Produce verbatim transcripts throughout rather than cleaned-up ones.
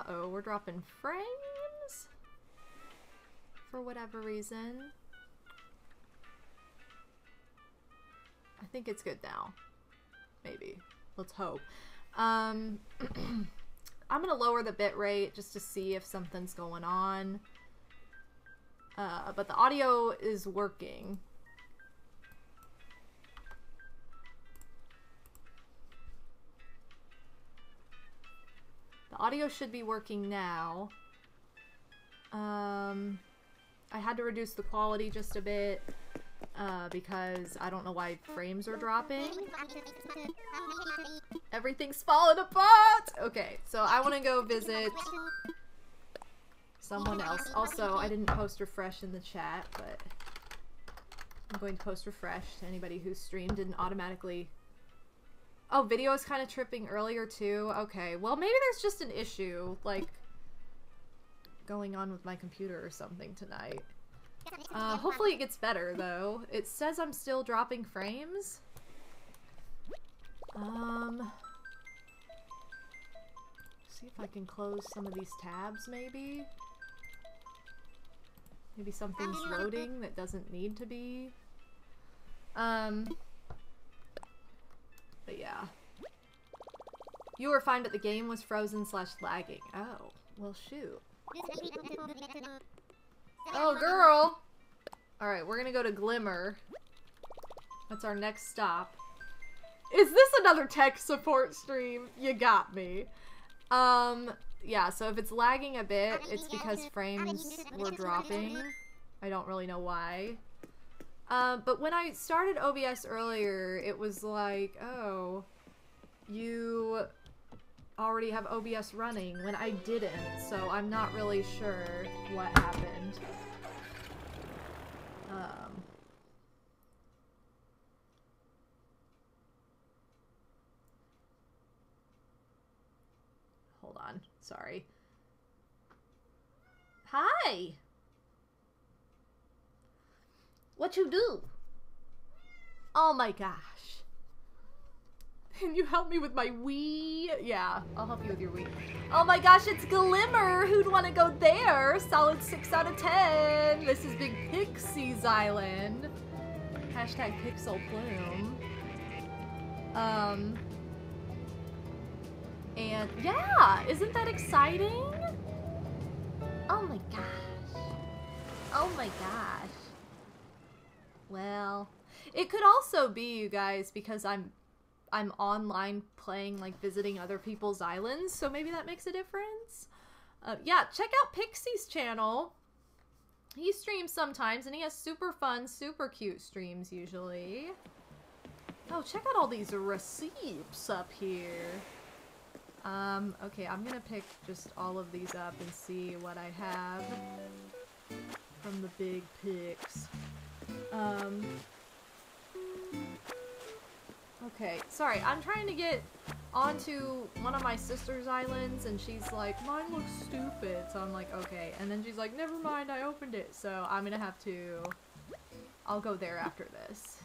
Uh-oh, we're dropping frames? For whatever reason. I think it's good now. Maybe. Let's hope. Um, I'm gonna lower the bitrate just to see if something's going on. Uh, but the audio is working. The audio should be working now. Um, I had to reduce the quality just a bit uh, because I don't know why frames are dropping. Everything's falling apart! Okay, so I want to go visit someone else. Also, I didn't post refresh in the chat, but I'm going to post refresh to anybody who streamed. Didn't automatically... Oh, video is kind of tripping earlier too. Okay, well maybe there's just an issue, like, going on with my computer or something tonight. Uh, hopefully it gets better though. It says I'm still dropping frames. Um, see if I can close some of these tabs maybe. Maybe something's loading that doesn't need to be. Um... But yeah. You were fine, but the game was frozen slash lagging. Oh, well shoot. Oh, girl! Alright, we're gonna go to Glimmer. That's our next stop. Is this another tech support stream? You got me. Um, yeah, so if it's lagging a bit, it's because frames were dropping. I don't really know why. Uh, but when I started O B S earlier, it was like, oh, you already have O B S running, when I didn't, so I'm not really sure what happened. Um, hold on, sorry. Hi! What you do? Oh my gosh. Can you help me with my Wii? Yeah, I'll help you with your Wii. Oh my gosh, it's Glimmer! Who'd want to go there? Solid six out of ten! This is Big Pixie's Island. Hashtag Pixel Plume. Um. And yeah! Isn't that exciting? Oh my gosh. Oh my gosh. Well, it could also be, you guys, because I'm I'm online playing, like, visiting other people's islands, so maybe that makes a difference. Uh, yeah, check out Pixie's channel. He streams sometimes, and he has super fun, super cute streams, usually. Oh, check out all these receipts up here. Um, okay, I'm gonna pick just all of these up and see what I have from the big pics. Um, okay, sorry, I'm trying to get onto one of my sister's islands, and she's like, mine looks stupid, so I'm like, okay, and then she's like, never mind, I opened it, so I'm gonna have to, I'll go there after this.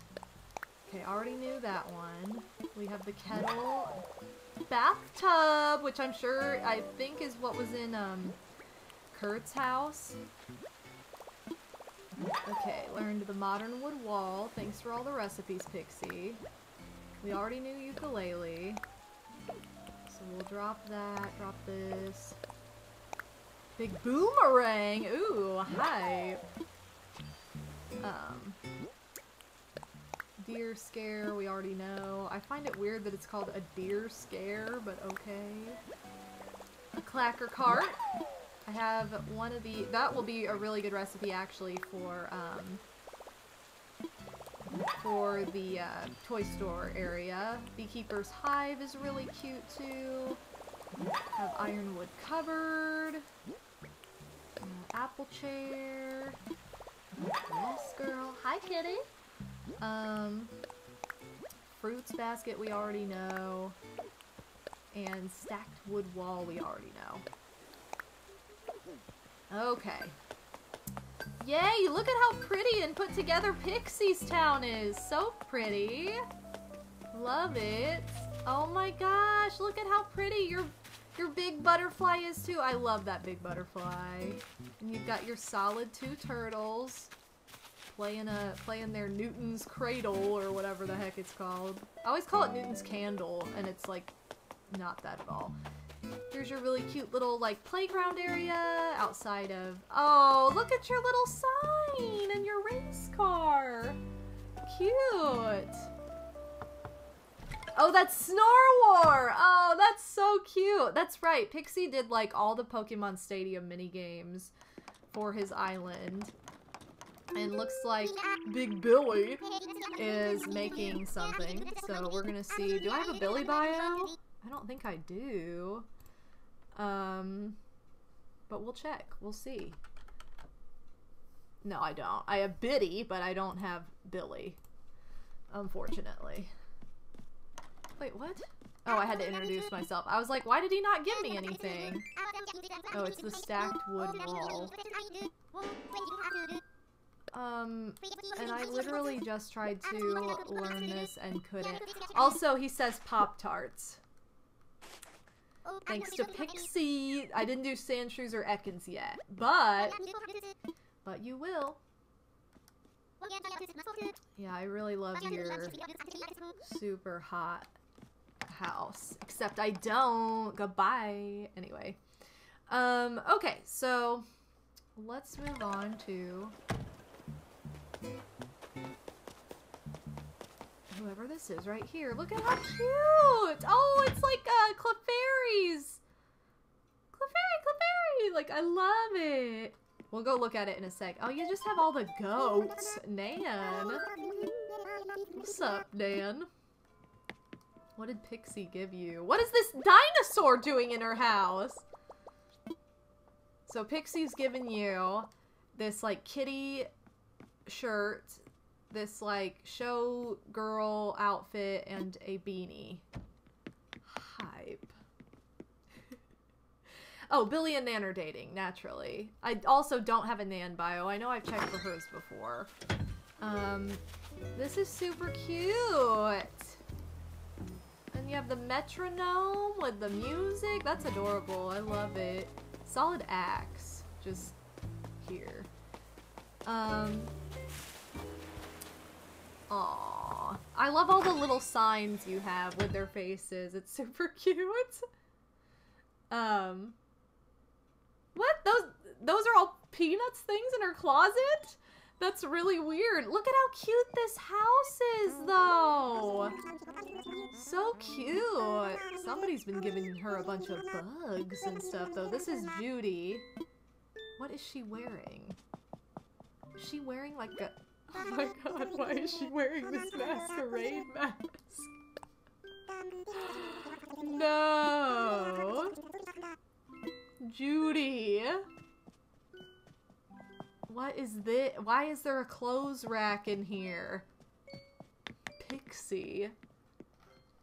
Okay, already knew that one. We have the kettle bathtub, which I'm sure, I think is what was in, um, Kurt's house. Okay, learned the modern wood wall. Thanks for all the recipes, Pixie. We already knew ukulele. So we'll drop that, drop this. Big boomerang! Ooh, hype! Um, deer scare, we already know. I find it weird that it's called a deer scare, but okay. A clacker cart. I have one of the- that will be a really good recipe, actually, for, um, for the, uh, toy store area. Beekeeper's Hive is really cute, too. Have Ironwood Cupboard. Uh, apple Chair. Yes, girl. Hi, kitty! Um, Fruits Basket we already know. And Stacked Wood Wall we already know. Okay. Yay! Look at how pretty and put together Pixie's Town is! So pretty! Love it! Oh my gosh! Look at how pretty your Your big butterfly is too. I love that big butterfly. And you've got your solid two turtles playing a playing their Newton's Cradle or whatever the heck it's called. I always call it Newton's Candle, and it's like not that at all. Here's your really cute little like playground area outside of. Oh, look at your little sign and your race car. Cute. Oh, that's Snorwar! Oh, that's so cute! That's right, Pixie did, like, all the Pokemon Stadium minigames for his island. And looks like Big Billy is making something, so we're gonna see. Do I have a Billy bio? I don't think I do. Um, but we'll check. We'll see. No, I don't. I have Biddy, but I don't have Billy, unfortunately. Wait, what? Oh, I had to introduce myself. I was like, why did he not give me anything? Oh, it's the stacked wood wall. Um, and I literally just tried to learn this and couldn't. Also, he says Pop-Tarts. Thanks to Pixie. I didn't do Sandshrews or Ekans yet, but... But you will. Yeah, I really love your super hot house. Except I don't. Goodbye. Anyway. Um, okay, so let's move on to whoever this is right here. Look at how cute! Oh, it's like uh, Clefairy's. Clefairy, Clefairy! Like, I love it. We'll go look at it in a sec. Oh, you just have all the goats. Nan. What's up, Nan? What did Pixie give you? What is this dinosaur doing in her house? So Pixie's given you this, like, kitty shirt, this, like, show girl outfit, and a beanie. Hype. Oh, Billy and Nan are dating, naturally. I also don't have a Nan bio. I know I've checked for hers before. Um, this is super cute. And you have the metronome with the music. That's adorable. I love it. Solid axe. Just here. Um, aww. I love all the little signs you have with their faces. It's super cute. Um... What? Those those are all Peanut's things in her closet? That's really weird. Look at how cute this house is, though. So cute. Somebody's been giving her a bunch of bugs and stuff, though. This is Judy. What is she wearing? Is she wearing, like, a... Oh, my God. Why is she wearing this masquerade mask? No. Judy, what is this? Why is there a clothes rack in here? Pixie,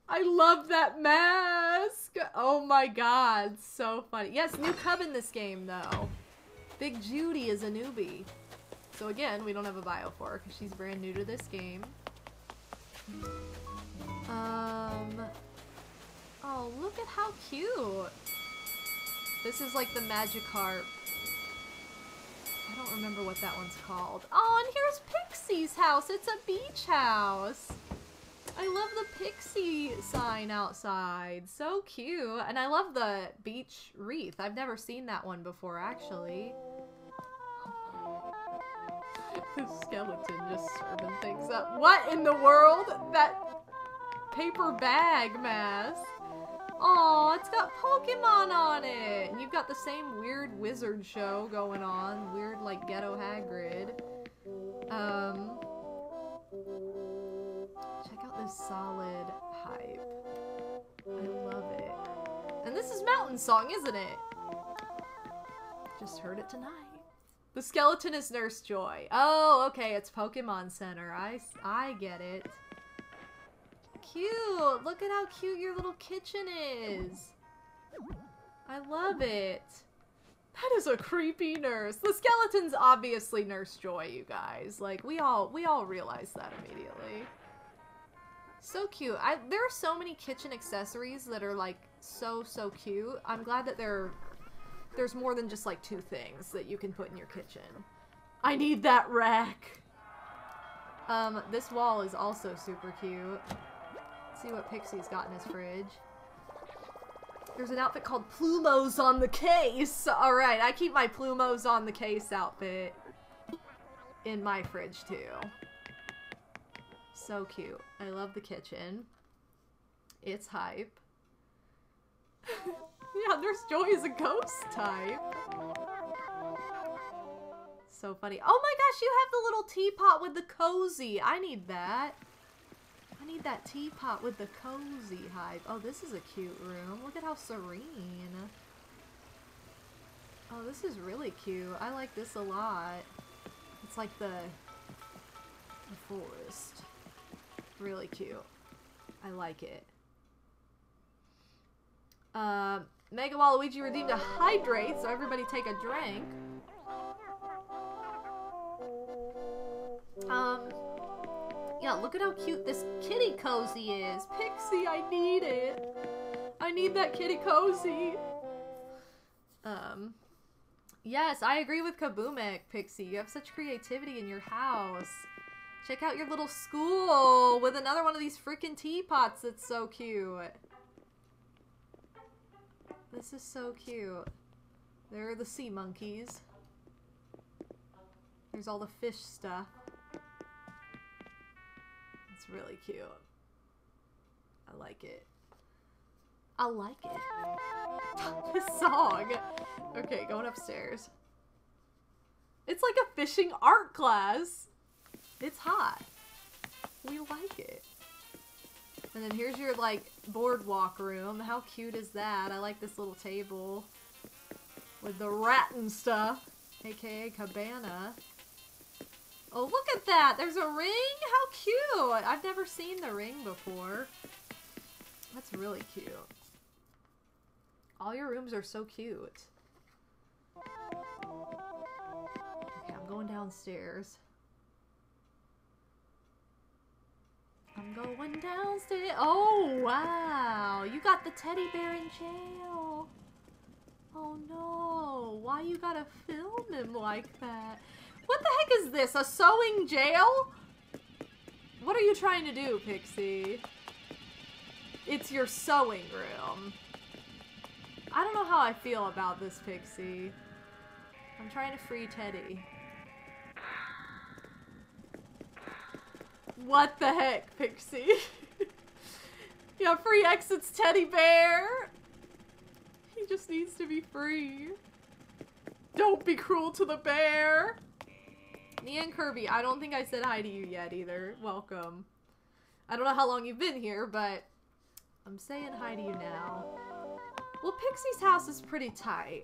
I love that mask. Oh my God, so funny. Yes, new cub in this game though. Big Judy is a newbie. So again, we don't have a bio for her because she's brand new to this game. Um. Oh, look at how cute. This is like the Magikarp. I don't remember what that one's called. Oh, and here's Pixie's house. It's a beach house. I love the Pixie sign outside. So cute. And I love the beach wreath. I've never seen that one before, actually. The skeleton just serving things up. What in the world? That paper bag mask. Aw, it's got Pokemon on it! And you've got the same weird wizard show going on. Weird, like, Ghetto Hagrid. Um, check out this solid hype. I love it. And this is Mountain Song, isn't it? Just heard it tonight. The skeleton is Nurse Joy. Oh, okay, it's Pokemon Center. I, I get it. Cute! Look at how cute your little kitchen is! I love it! That is a creepy nurse! The skeleton's obviously Nurse Joy, you guys. Like, we all we all realize that immediately. So cute. I, there are so many kitchen accessories that are, like, so, so cute. I'm glad that there, there's more than just like two things that you can put in your kitchen. I need that rack! Um, this wall is also super cute. Let's see what Pixie's got in his fridge. There's an outfit called Plumos on the Case! Alright, I keep my Plumos on the Case outfit in my fridge too. So cute. I love the kitchen. It's hype. Yeah, Nurse Joy is a ghost type. So funny. Oh my gosh, you have the little teapot with the cozy. I need that. I need that teapot with the cozy hype. Oh, this is a cute room. Look at how serene. Oh, this is really cute. I like this a lot. It's like the, the forest. Really cute. I like it. Uh, Mega Waluigi redeemed a hydrate, so everybody take a drink. Um, yeah, look at how cute this kitty cozy is. Pixie, I need it. I need that kitty cozy. Um, yes, I agree with Kabumek, Pixie. You have such creativity in your house. Check out your little school with another one of these freaking teapots. That's so cute. This is so cute. There are the sea monkeys. There's all the fish stuff. It's really cute. I like it. I like it. This song. Okay, going upstairs. It's like a fishing art class. It's hot. We like it. And then here's your, like, boardwalk room. How cute is that? I like this little table with the rat and stuff, aka cabana. Oh, look at that! There's a ring? How cute! I've never seen the ring before. That's really cute. All your rooms are so cute. Okay, I'm going downstairs. I'm going downstairs. Oh, wow. You got the teddy bear in jail. Oh, no. Why you gotta film him like that? What the heck is this? A sewing jail? What are you trying to do, Pixie? It's your sewing room. I don't know how I feel about this, Pixie. I'm trying to free Teddy. What the heck, Pixie? Yeah, free exits, teddy bear! He just needs to be free. Don't be cruel to the bear! Nia and Kirby, I don't think I said hi to you yet either. Welcome. I don't know how long you've been here, but I'm saying hi to you now. Well, Pixie's house is pretty tight.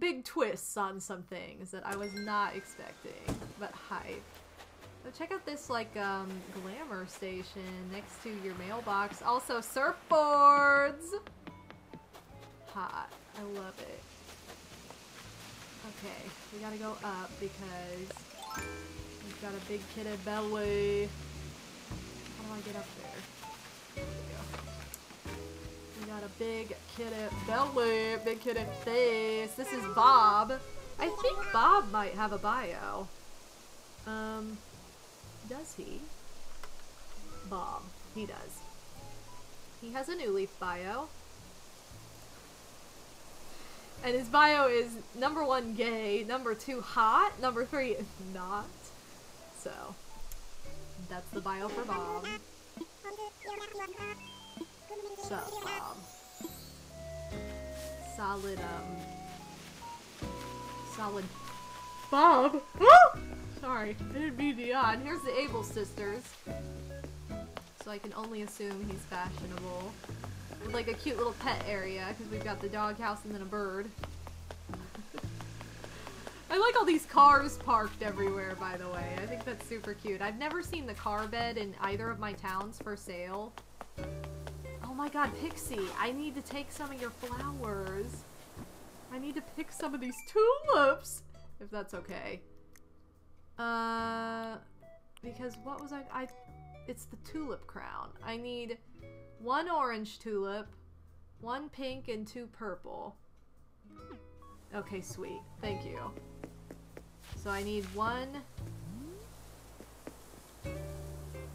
Big twists on some things that I was not expecting, but hype. Oh, check out this, like, um, glamour station next to your mailbox. Also, surfboards! Hot. I love it. Okay, we gotta go up because we've got a big kitty belly. How do I get up there? There we go. We got a big kitty belly, big kitty face. This is Bob. I think Bob might have a bio. Um... Does he? Bob. He does. He has a New Leaf bio. And his bio is number one, gay. Number two, hot. Number three, not. So, that's the bio for Bob. Sup, Bob. Solid, um... Solid... Bob! Sorry, I didn't mean to yawn. Here's the Abel sisters. So I can only assume he's fashionable. With like a cute little pet area, because we've got the doghouse and then a bird. I like all these cars parked everywhere, by the way. I think that's super cute. I've never seen the car bed in either of my towns for sale. Oh my god, Pixie, I need to take some of your flowers. I need to pick some of these tulips, if that's okay. Uh, because what was I, I, it's the tulip crown. I need one orange tulip, one pink, and two purple. Okay, sweet. Thank you. So I need one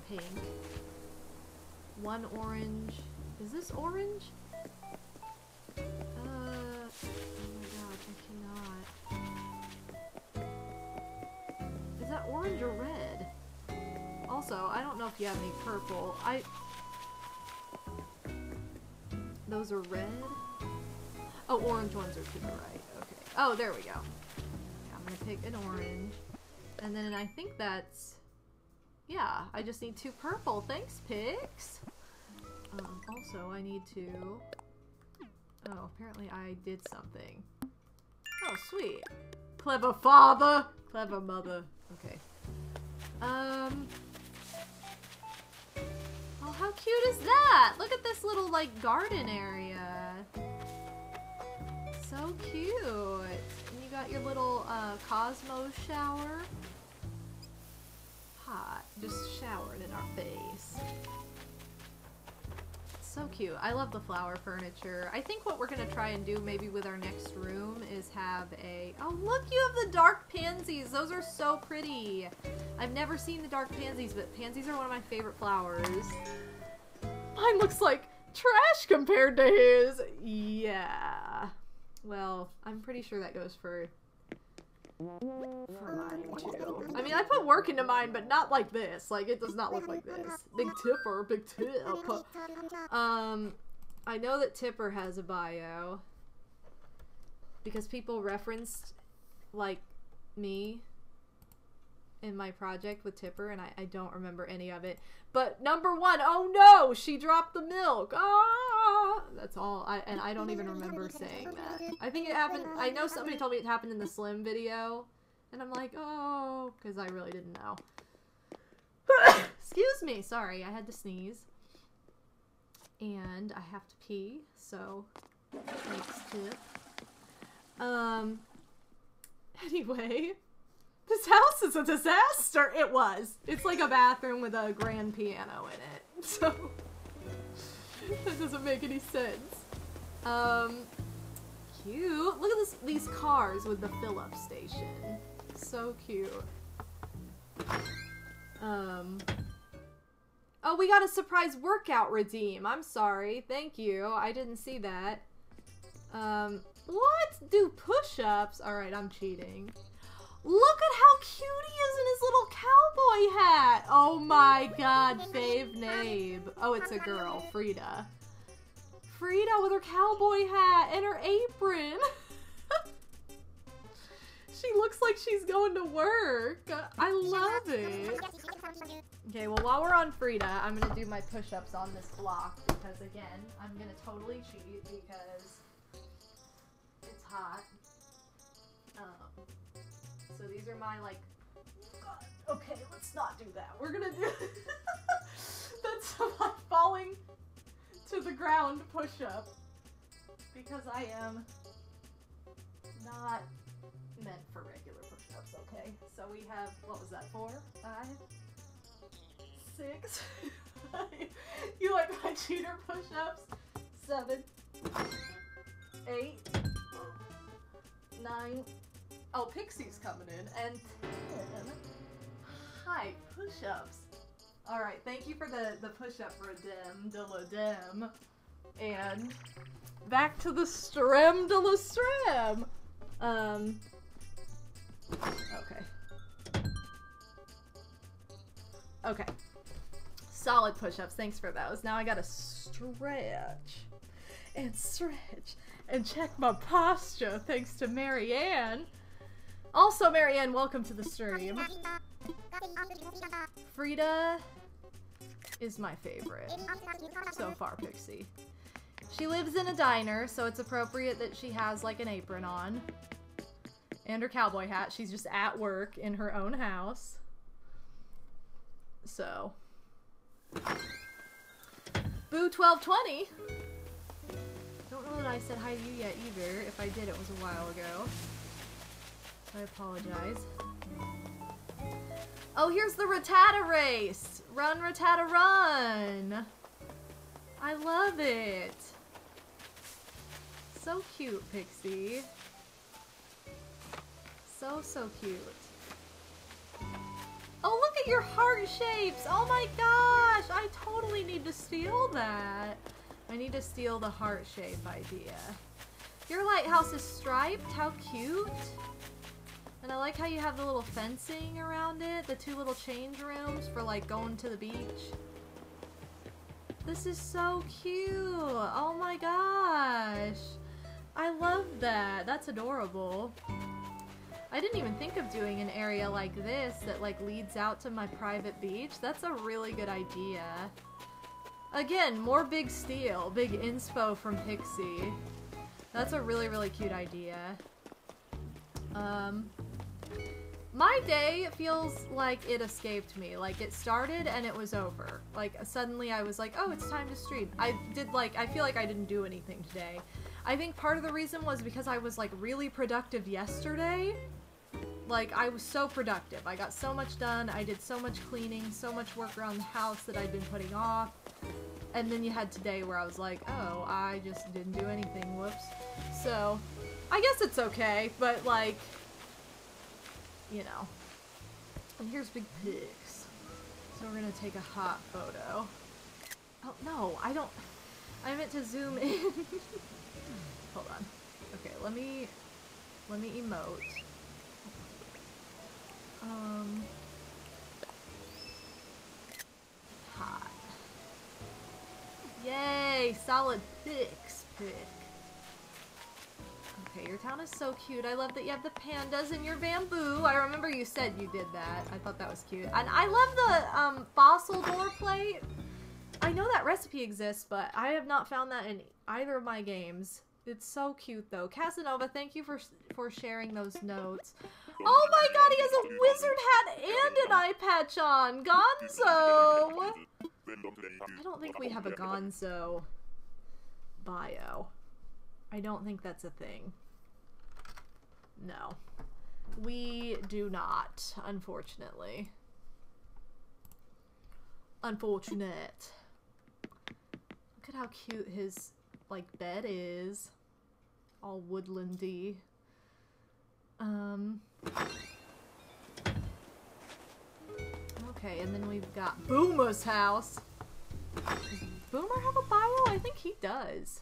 pink, one orange. Is this orange? Uh, oh my gosh, I cannot. Is that orange or red? Also, I don't know if you have any purple. I... Those are red? Oh, orange ones are to the right. Okay. Oh, there we go. Yeah, I'm gonna pick an orange. And then I think that's... Yeah, I just need two purple. Thanks, Pix! Um, also, I need to... Oh, apparently I did something. Oh, sweet. Clever father! Clever mother. Okay. Um... Oh, how cute is that? Look at this little, like, garden area. So cute. And you got your little, uh, Cosmo shower. Hot. Just showered in our face. So cute. I love the flower furniture. I think what we're gonna try and do maybe with our next room is have a... Oh, look! You have the dark pansies! Those are so pretty! I've never seen the dark pansies, but pansies are one of my favorite flowers. Mine looks like trash compared to his! Yeah. Well, I'm pretty sure that goes for... for mine, too. I mean, I put work into mine, but not like this. Like, it does not look like this. Big Tipper, Big Tipper. Um, I know that Tipper has a bio. Because people referenced, like, me in my project with Tipper, and I, I don't remember any of it. But number one, oh no, she dropped the milk. Ah, that's all. I and I don't even remember saying that. I think it happened. I know somebody told me it happened in the Slim video, and I'm like, oh, because I really didn't know. Excuse me. Sorry, I had to sneeze, and I have to pee. So thanks, Tip. Um. Anyway. This house is a disaster! It was! It's like a bathroom with a grand piano in it. So... that doesn't make any sense. Um... Cute! Look at this, these cars with the fill-up station. So cute. Um... Oh, we got a surprise workout redeem! I'm sorry. Thank you. I didn't see that. Um... What? Do push-ups? Alright, I'm cheating. Look at how cute he is in his little cowboy hat! Oh my god, fave Nabe. Oh, it's a girl, Frida. Frida with her cowboy hat and her apron! She looks like she's going to work! I love it! Okay, well while we're on Frida, I'm gonna do my push-ups on this block because again, I'm gonna totally cheat because it's hot. Um... So these are my, like, God, okay, let's not do that. We're gonna do, that's my falling to the ground push-up because I am not meant for regular push-ups, okay? So we have, what was that, four, five, six, you like my cheater push-ups, seven, eight, nine, oh, Pixie's coming in, and ten. Hi, push-ups. Alright, thank you for the, the push-up redeem de la dem. And back to the strem de la strem. Um, okay. Okay. Solid push-ups, thanks for those. Now I gotta stretch and stretch and check my posture thanks to Marianne. Also, Marianne, welcome to the stream. Frida is my favorite so far, Pixie. She lives in a diner, so it's appropriate that she has, like, an apron on. And her cowboy hat. She's just at work in her own house. So. Boo twelve twenty! Don't know that I said hi to you yet, either. If I did, it was a while ago. I apologize. Oh, here's the Rattata race! Run, Rattata, run! I love it. So cute, Pixie. So, so cute. Oh, look at your heart shapes! Oh my gosh! I totally need to steal that. I need to steal the heart shape idea. Your lighthouse is striped. How cute. And I like how you have the little fencing around it. The two little change rooms for like going to the beach. This is so cute. Oh my gosh. I love that. That's adorable. I didn't even think of doing an area like this that like leads out to my private beach. That's a really good idea. Again, more big steal, big inspo from Pixie. That's a really, really cute idea. Um, my day feels like it escaped me. Like it started and it was over. Like suddenly I was like, oh, it's time to stream. I did like, I feel like I didn't do anything today. I think part of the reason was because I was like really productive yesterday. Like I was so productive. I got so much done. I did so much cleaning, so much work around the house that I'd been putting off. And then you had today where I was like, oh, I just didn't do anything. Whoops. So I guess it's okay, but like, you know. And here's Big Pigs. So we're gonna take a hot photo. Oh no, I don't, I meant to zoom in. Hold on. Okay, let me, let me emote. Um, hot. Yay, solid fix pick. Okay, your town is so cute. I love that you have the pandas in your bamboo. I remember you said you did that. I thought that was cute. And I love the um, fossil door plate. I know that recipe exists, but I have not found that in either of my games. It's so cute, though. Casanova, thank you for for sharing those notes. Oh my god, he has a wizard hat and an eye patch on! Gonzo! I don't think we have a Gonzo bio. I don't think that's a thing. No. We do not, unfortunately. Unfortunate. Look at how cute his, like, bed is. All woodlandy. Um. Okay, and then we've got Boomer's house. Does Boomer have a bio? I think he does.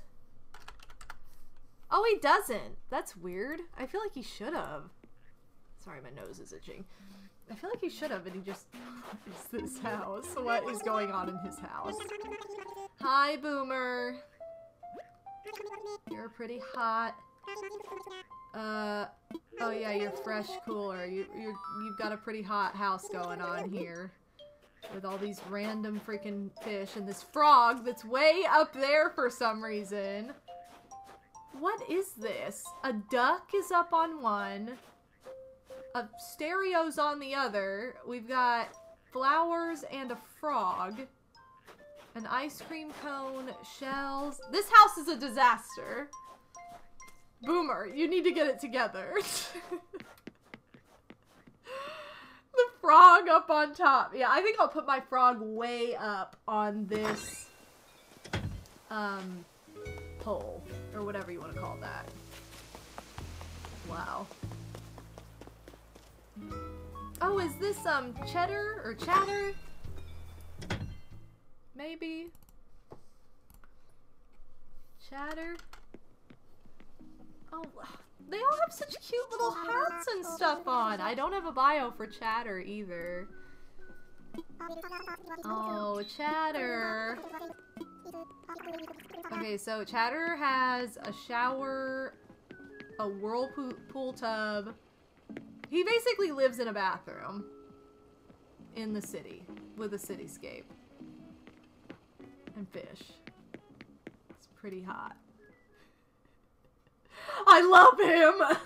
Oh, he doesn't. That's weird. I feel like he should have. Sorry, my nose is itching. I feel like he should have, and he just... It's this house. What is going on in his house? Hi, Boomer. You're pretty hot. Uh, oh yeah, you're fresh cooler. You, you're, you've got a pretty hot house going on here. With all these random freaking fish and this frog that's way up there for some reason. What is this? A duck is up on one. A stereo's on the other. We've got flowers and a frog. An ice cream cone, shells. This house is a disaster. Boomer, you need to get it together. The frog up on top. Yeah, I think I'll put my frog way up on this um, pole, or whatever you want to call that. Wow. Oh, is this um Cheddar or Chatter? Maybe. Chatter. Oh, they all have such cute little hats and stuff on. I don't have a bio for Chatter either. Oh, Chatter. Okay, so Chatter has a shower, a whirlpool tub. He basically lives in a bathroom in the city with a cityscape and fish. It's pretty hot. I love him!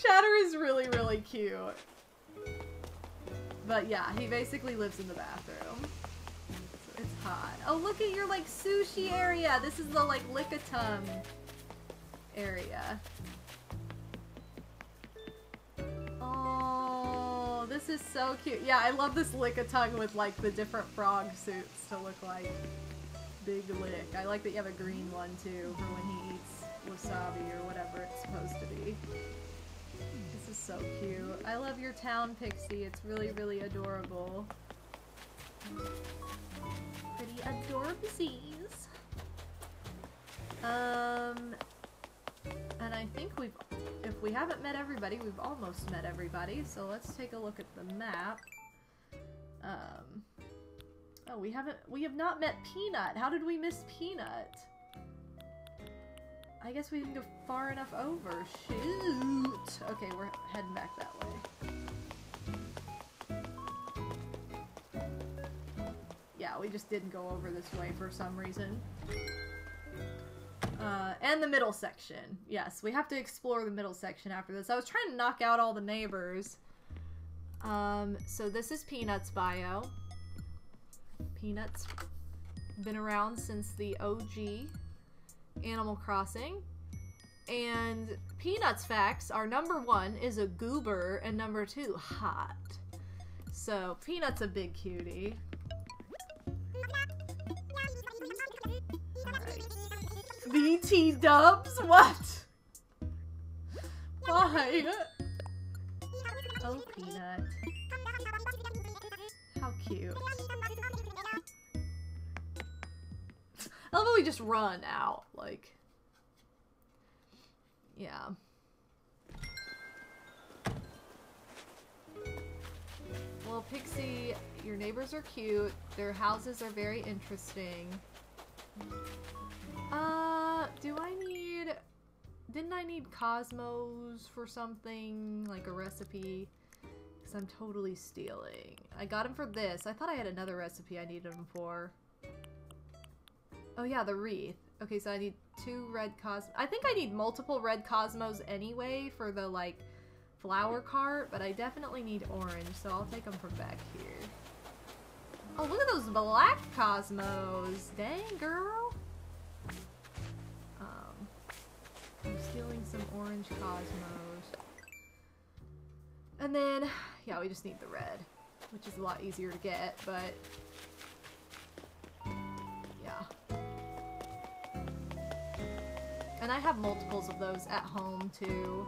Chatter is really, really cute. But yeah, he basically lives in the bathroom. So it's hot. Oh, look at your, like, sushi area! This is the, like, Lickitung area. Oh, This is so cute. Yeah, I love this lick-a-tongue with like the different frog suits to look like Big Lick. I like that you have a green one too for when he eats wasabi or whatever it's supposed to be. This is so cute. I love your town, Pixie. It's really, really adorable. Pretty adorabsies. Um, and I think we've, if we haven't met everybody, we've almost met everybody. So let's take a look at the map. Um, oh, we haven't, we have not met Peanut. How did we miss Peanut? I guess we didn't go far enough over. Shoot! Okay, we're heading back that way. Yeah, we just didn't go over this way for some reason. Uh, and the middle section. Yes, we have to explore the middle section after this. I was trying to knock out all the neighbors. Um, so this is Peanut's bio. Peanut's been around since the O G Animal Crossing, and Peanut's facts are number one is a goober and number two hot. So Peanut's a big cutie. V T dubs? What? Why? Oh, Peanut. How cute. I love how we just run out, like, yeah. Well, Pixie, your neighbors are cute. Their houses are very interesting. Uh, do I need, didn't I need Cosmos for something, like a recipe? Because I'm totally stealing. I got them for this. I thought I had another recipe I needed them for. Oh yeah, the wreath. Okay, so I need two red cosmos. I think I need multiple red cosmos anyway for the, like, flower cart, but I definitely need orange, so I'll take them from back here. Oh, look at those black cosmos! Dang, girl! Um, I'm stealing some orange cosmos. And then, yeah, we just need the red, which is a lot easier to get, but... yeah. And I have multiples of those at home, too.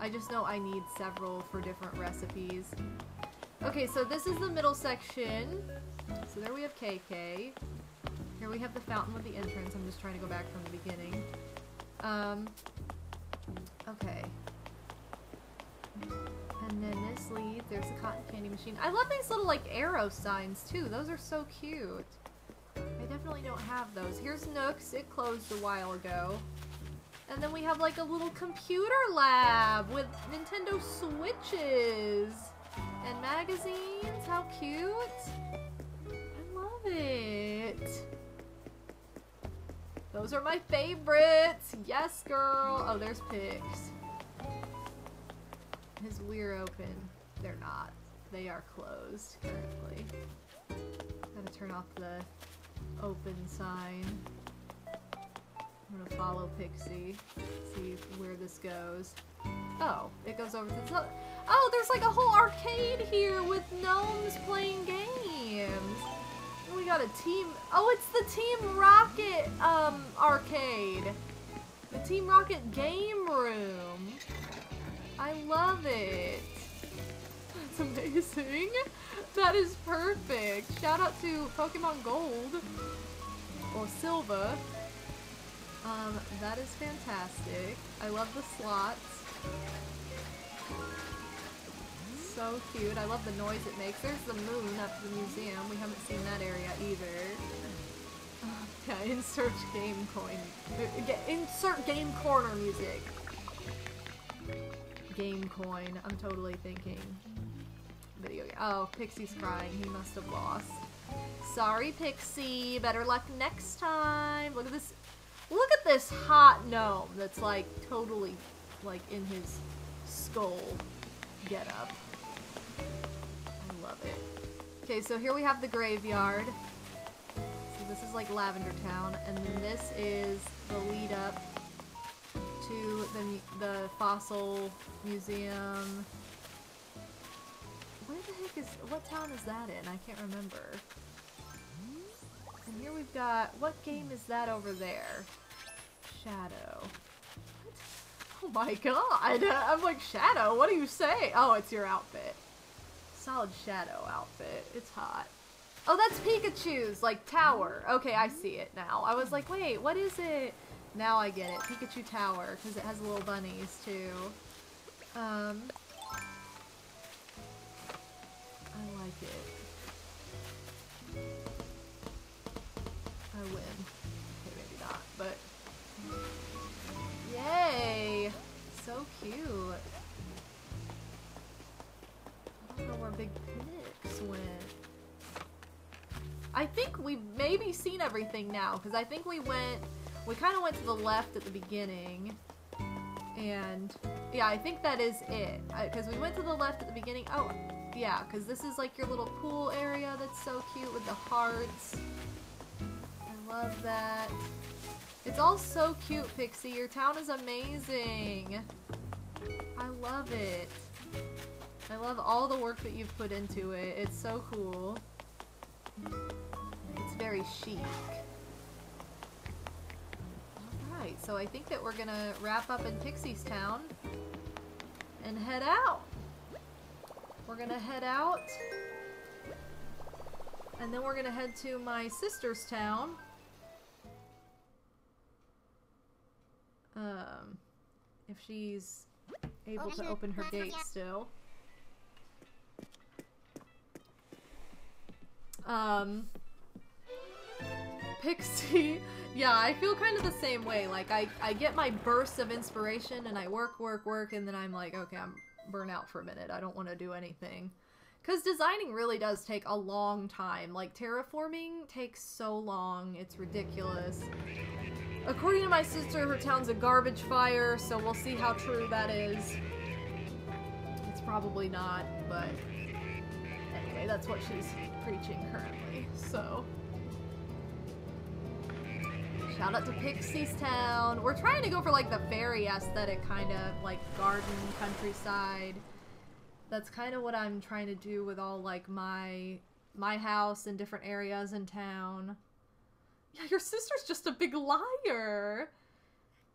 I just know I need several for different recipes. Okay, so this is the middle section. So there we have K K. Here we have the fountain with the entrance. I'm just trying to go back from the beginning. Um, okay. And then this lead, there's the cotton candy machine. I love these little, like, arrow signs, too. Those are so cute. I definitely don't have those. Here's Nook's. It closed a while ago. And then we have like a little computer lab with Nintendo Switches and magazines. How cute. I love it. Those are my favorites. Yes, girl. Oh, there's Pigs. His we're open. They're not. They are closed currently. Gotta turn off the open sign. I'm gonna follow Pixie, see where this goes. Oh, it goes over to the... Oh, there's like a whole arcade here with gnomes playing games! We got a team... Oh, it's the Team Rocket, um, arcade! The Team Rocket game room! I love it! That's amazing! That is perfect! Shout out to Pokemon Gold, or Silva. Um, that is fantastic. I love the slots. So cute. I love the noise it makes. There's the moon up at the museum. We haven't seen that area either. Okay, insert game coin. Insert game corner music. Game coin. I'm totally thinking video game. Oh, Pixie's crying. He must have lost. Sorry, Pixie. Better luck next time. Look at this. Look at this hot gnome that's like totally like in his skull getup. I love it. Okay, so here we have the graveyard. So this is like Lavender Town, and then this is the lead up to the, the fossil museum. Where Where the heck is... what town is that in? I can't remember. And here we've got... what game is that over there? Shadow. What? Oh my god! I'm like, Shadow, what do you say? Oh, it's your outfit. Solid Shadow outfit. It's hot. Oh, that's Pikachu's, like, tower. Okay, I see it now. I was like, wait, what is it? Now I get it. Pikachu Tower, because it has little bunnies, too. Um... I like it. I win. Okay, maybe not, but... Yay! So cute. I don't know where Big Pix went. I think we've maybe seen everything now, because I think we went... we kind of went to the left at the beginning. And... yeah, I think that is it. Because we went to the left at the beginning. Oh, yeah, because this is like your little pool area that's so cute with the hearts. I love that. It's all so cute, Pixie. Your town is amazing. I love it. I love all the work that you've put into it. It's so cool. It's very chic. Alright, so I think that we're gonna wrap up in Pixie's town and head out. We're gonna head out, and then we're gonna head to my sister's town. Um, if she's able to open her gate still. Um, Pixie, yeah, I feel kind of the same way. Like, I, I get my bursts of inspiration, and I work, work, work, and then I'm like, okay, I'm burn out for a minute. I don't want to do anything. Because designing really does take a long time. Like, terraforming takes so long. It's ridiculous. According to my sister, her town's a garbage fire, so we'll see how true that is. It's probably not, but anyway, that's what she's preaching currently, so. Shout out to Pixie's Town. We're trying to go for like the fairy aesthetic, kind of like garden, countryside. That's kind of what I'm trying to do with all like my my house and different areas in town. Yeah, your sister's just a big liar.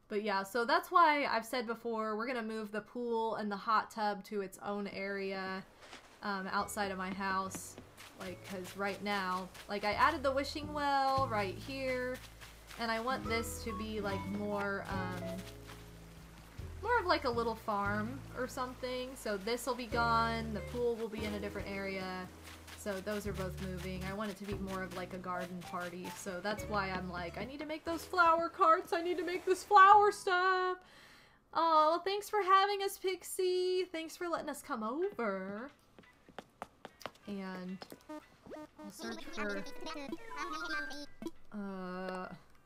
But yeah, so that's why I've said before, we're gonna move the pool and the hot tub to its own area um, outside of my house. Like, cause right now, like I added the wishing well right here. And I want this to be like more, um, more of like a little farm or something. So this will be gone, the pool will be in a different area. So those are both moving. I want it to be more of like a garden party. So that's why I'm like, I need to make those flower carts. I need to make this flower stuff. Oh, thanks for having us, Pixie. Thanks for letting us come over. And I'll search for, uh...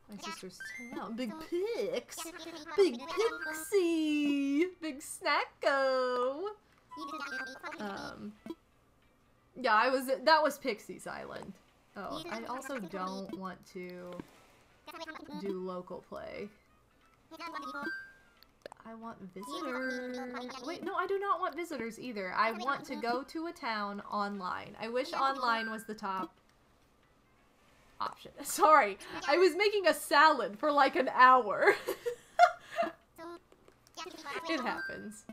my sister's town. Big Pix! Big Pixie! Big Snacko! Um, yeah, I was- that was Pixie's Island. Oh, I also don't want to do local play. I want visitors. Wait, no, I do not want visitors either. I want to go to a town online. I wish online was the top option. Sorry, I was making a salad for like an hour. It happens.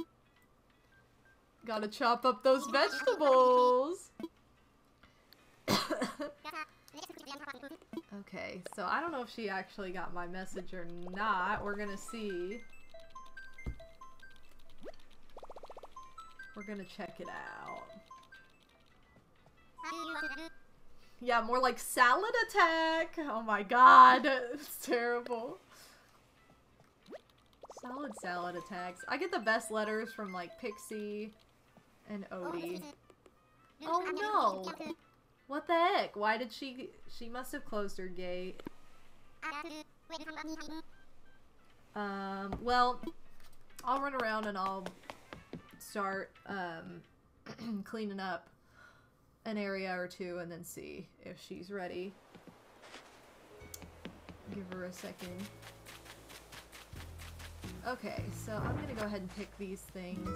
Gotta chop up those vegetables. Okay, so I don't know if she actually got my message or not. We're gonna see. We're gonna check it out. Yeah, more like salad attack! Oh my god, it's terrible. Solid salad attacks. I get the best letters from like Pixie and Odie. Oh no! What the heck? Why did she- she must have closed her gate. Um, well, I'll run around and I'll start, um, cleaning up an area or two and then see if she's ready. Give her a second. Okay, so I'm gonna go ahead and pick these things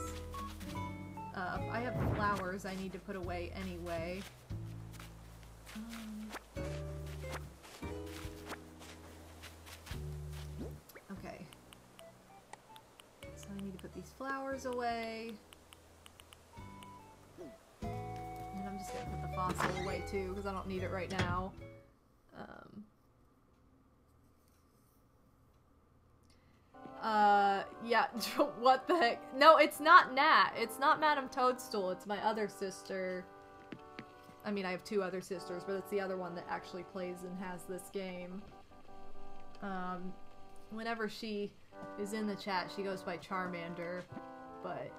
up. I have flowers I need to put away anyway. Um, okay. So I need to put these flowers away. And I'm just going to put the fossil away too, because I don't need it right now. Um... Uh, yeah, what the heck? No, it's not Nat. It's not Madame Toadstool. It's my other sister. I mean, I have two other sisters, but it's the other one that actually plays and has this game. Um, whenever she is in the chat, she goes by Charmander, but...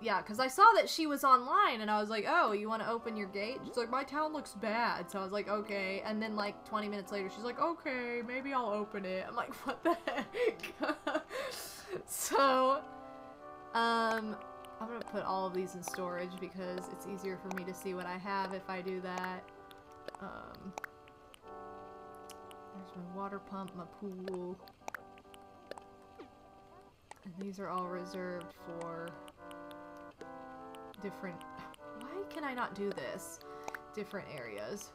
Yeah, because I saw that she was online, and I was like, oh, you want to open your gate? She's like, my town looks bad. So I was like, okay. And then, like, twenty minutes later, she's like, okay, maybe I'll open it. I'm like, what the heck? So, um, I'm going to put all of these in storage because it's easier for me to see what I have if I do that. Um, there's my water pump, my pool. And these are all reserved for... different... Why can I not do this? Different areas.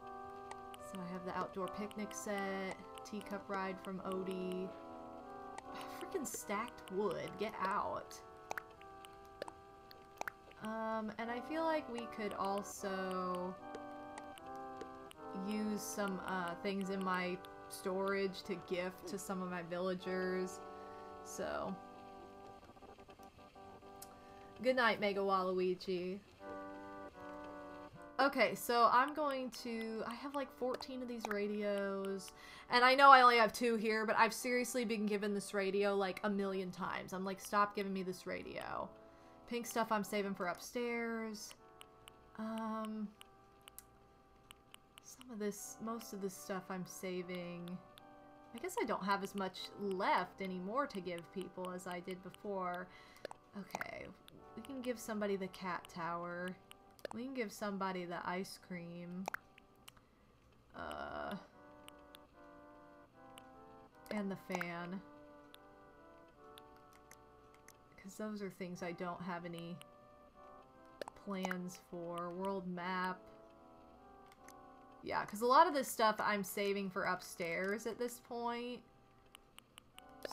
So I have the outdoor picnic set, teacup ride from Odie. Oh, freaking stacked wood. Get out. Um, and I feel like we could also use some uh, things in my storage to gift to some of my villagers. So... Good night, Mega Waluigi. Okay, so I'm going to... I have like fourteen of these radios. And I know I only have two here, but I've seriously been given this radio like a million times. I'm like, stop giving me this radio. Pink stuff I'm saving for upstairs. Um, some of this... Most of this stuff I'm saving... I guess I don't have as much left anymore to give people as I did before. Okay... We can give somebody the cat tower. We can give somebody the ice cream. Uh, and the fan. Because those are things I don't have any plans for. World map. Yeah, because a lot of this stuff I'm saving for upstairs at this point.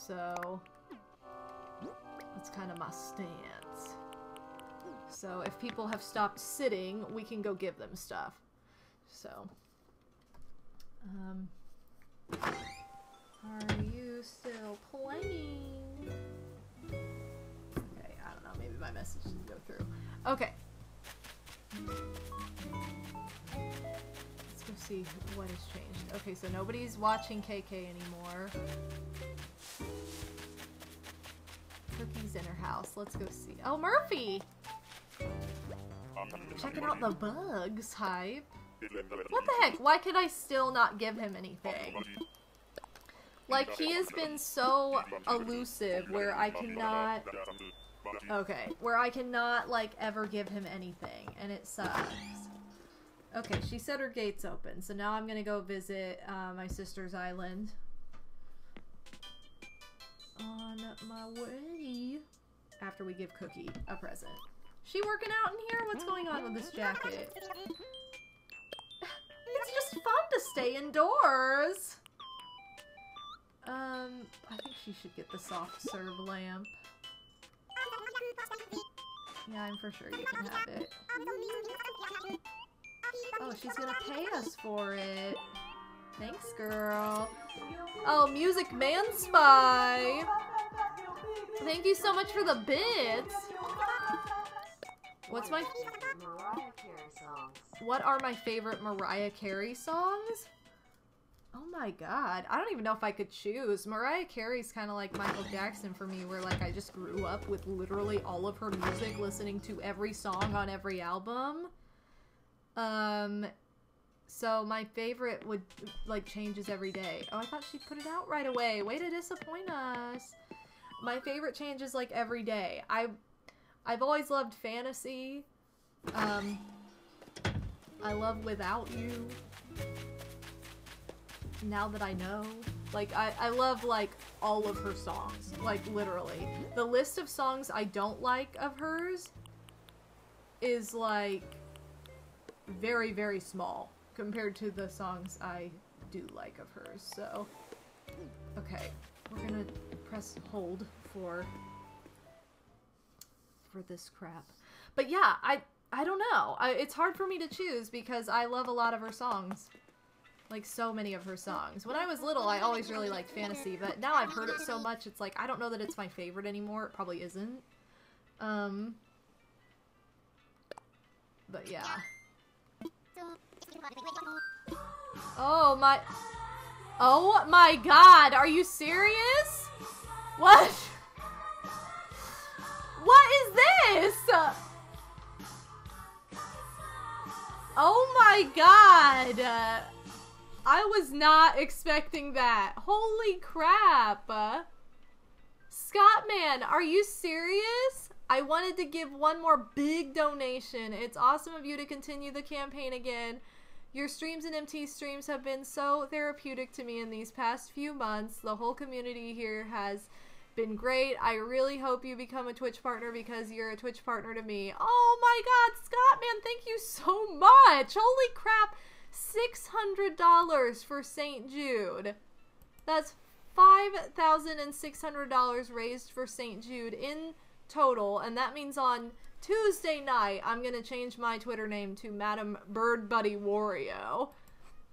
So, that's kind of my stance. So if people have stopped sitting, we can go give them stuff. So, um, are you still playing? Okay, I don't know, maybe my message didn't go through. Okay. Let's go see what has changed. Okay, so nobody's watching K K anymore. Cookies in her house, let's go see. Oh, Murphy! Checking out the bugs hype. What the heck? Why could I still not give him anything? Like, he has been so elusive where I cannot... Okay. Where I cannot, like, ever give him anything. And it sucks. Okay, she said her gate's open. So now I'm gonna go visit uh, my sister's island. On my way. After we give Cookie a present. She working out in here? What's going on with this jacket? It's just fun to stay indoors! Um, I think she should get the soft serve lamp. Yeah, I'm for sure you can have it. Oh, she's gonna pay us for it. Thanks, girl. Oh, Music Man Spy! Thank you so much for the bits! What's my... What are my favorite Mariah Carey songs? Oh my god. I don't even know if I could choose. Mariah Carey's kind of like Michael Jackson for me, where like I just grew up with literally all of her music, listening to every song on every album. Um, so my favorite would like changes every day. Oh, I thought she'd put it out right away. Way to disappoint us. My favorite changes like every day. I... I've always loved Fantasy. Um, I love Without You. Now That I Know. Like, I, I love, like, all of her songs. Like, literally. The list of songs I don't like of hers is, like, very, very small compared to the songs I do like of hers, so... Okay, we're gonna press hold for... for this crap. But yeah, I... I don't know. I, it's hard for me to choose because I love a lot of her songs. Like, so many of her songs. When I was little, I always really liked Fantasy, but now I've heard it so much, it's like, I don't know that it's my favorite anymore. It probably isn't. Um... But yeah. Oh my... Oh my god! Are you serious? What? What is this?! Oh my god! Uh, I was not expecting that. Holy crap! Uh, Scottman, are you serious? I wanted to give one more big donation. It's awesome of you to continue the campaign again. Your streams and M T streams have been so therapeutic to me in these past few months. The whole community here has been great. I really hope you become a Twitch partner because you're a Twitch partner to me. Oh my god, Scott, man, thank you so much. Holy crap, six hundred dollars for Saint Jude. That's five thousand six hundred dollars raised for Saint Jude in total, and that means on Tuesday night, I'm gonna change my Twitter name to Madam Bird Buddy Wario.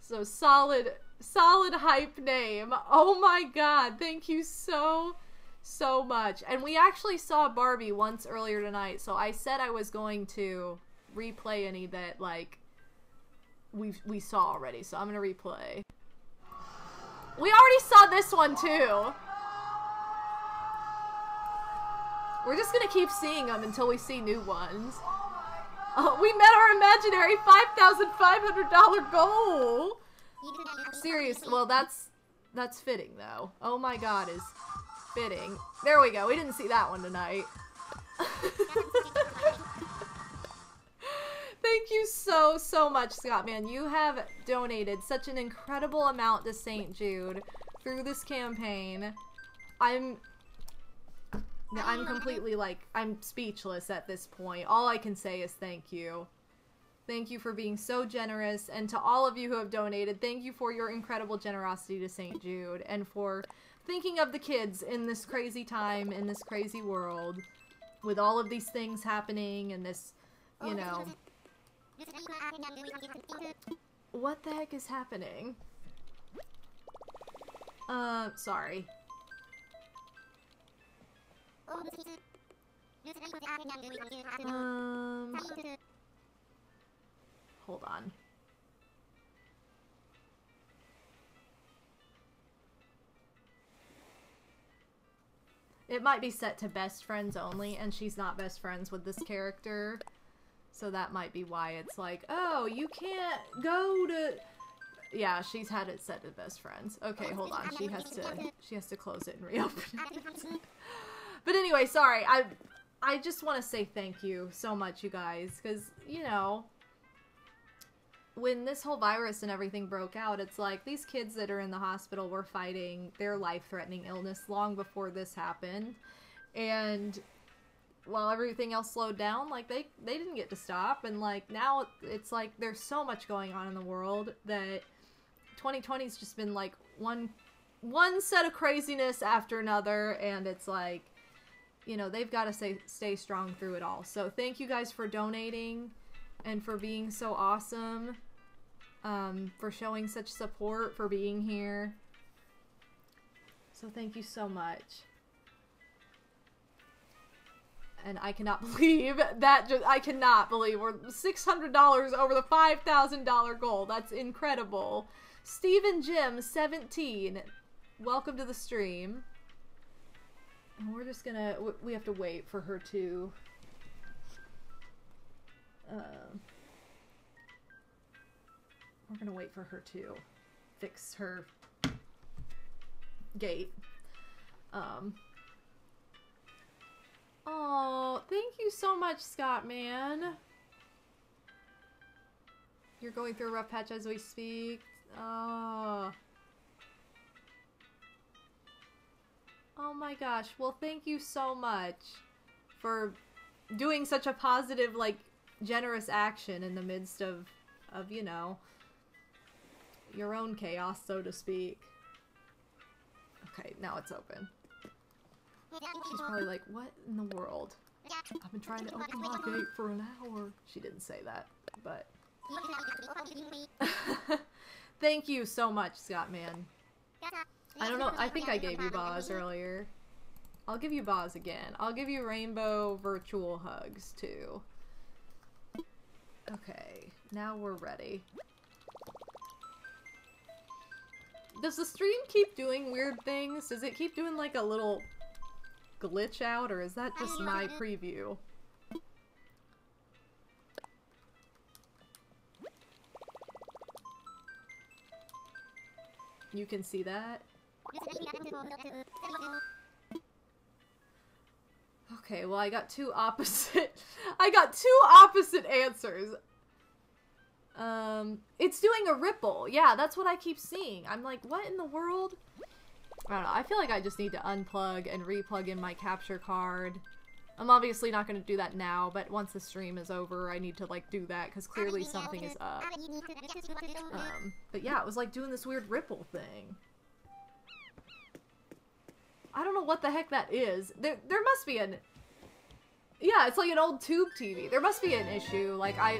So solid, solid hype name. Oh my god, thank you so so much. And we actually saw Barbie once earlier tonight, so I said I was going to replay any that, like, we we saw already, so I'm gonna replay. We already saw this one, too! We're just gonna keep seeing them until we see new ones. Oh, we met our imaginary five thousand five hundred dollar goal! Seriously, well, that's, that's fitting, though. Oh my god, is... fitting. There we go. We didn't see that one tonight. Thank you so, so much, Scottman. You have donated such an incredible amount to Saint Jude through this campaign. I'm... I'm completely, like, I'm speechless at this point. All I can say is thank you. Thank you for being so generous, and to all of you who have donated, thank you for your incredible generosity to Saint Jude, and for... thinking of the kids in this crazy time, in this crazy world, with all of these things happening and this, you know... What the heck is happening? Uh, sorry. Um... Hold on. It might be set to best friends only, and she's not best friends with this character. So that might be why it's like, oh, you can't go to... Yeah, she's had it set to best friends. Okay, hold on. She has to she has to close it and reopen it. But anyway, sorry. I, I just want to say thank you so much, you guys. Because, you know, when this whole virus and everything broke out, it's like, these kids that are in the hospital were fighting their life-threatening illness long before this happened. And while everything else slowed down, like, they, they didn't get to stop. And, like, now it's like there's so much going on in the world that twenty twenty's just been, like, one, one set of craziness after another. And it's like, you know, they've got to stay, stay strong through it all. So thank you guys for donating. And for being so awesome, um, for showing such support, for being here. So thank you so much. And I cannot believe that, just, I cannot believe we're six hundred dollars over the five thousand dollar goal. That's incredible. Steven Jim, seventeen, welcome to the stream. And we're just gonna, we have to wait for her to... Uh, we're gonna wait for her to fix her gate. Um, oh, thank you so much, Scottman. You're going through a rough patch as we speak. Oh, Oh my gosh. Well, thank you so much for doing such a positive, like, generous action in the midst of, of, you know, your own chaos, so to speak. Okay, now it's open. She's probably like, what in the world? I've been trying to open my gate for an hour. She didn't say that, but... Thank you so much, Scott, man. I don't know, I think I gave you Boz earlier. I'll give you Boz again. I'll give you Rainbow Virtual Hugs, too. Okay, now we're ready. Does the stream keep doing weird things? Does it keep doing like a little glitch out, or is that just my preview? You can see that? Okay, well I got two opposite- I got two opposite answers! Um, it's doing a ripple. Yeah, that's what I keep seeing. I'm like, what in the world? I don't know, I feel like I just need to unplug and replug in my capture card. I'm obviously not going to do that now, but once the stream is over, I need to, like, do that, because clearly something is up. Um, but yeah, it was, like, doing this weird ripple thing. I don't know what the heck that is. There, there must be an... Yeah, it's like an old tube T V. There must be an issue. Like, I...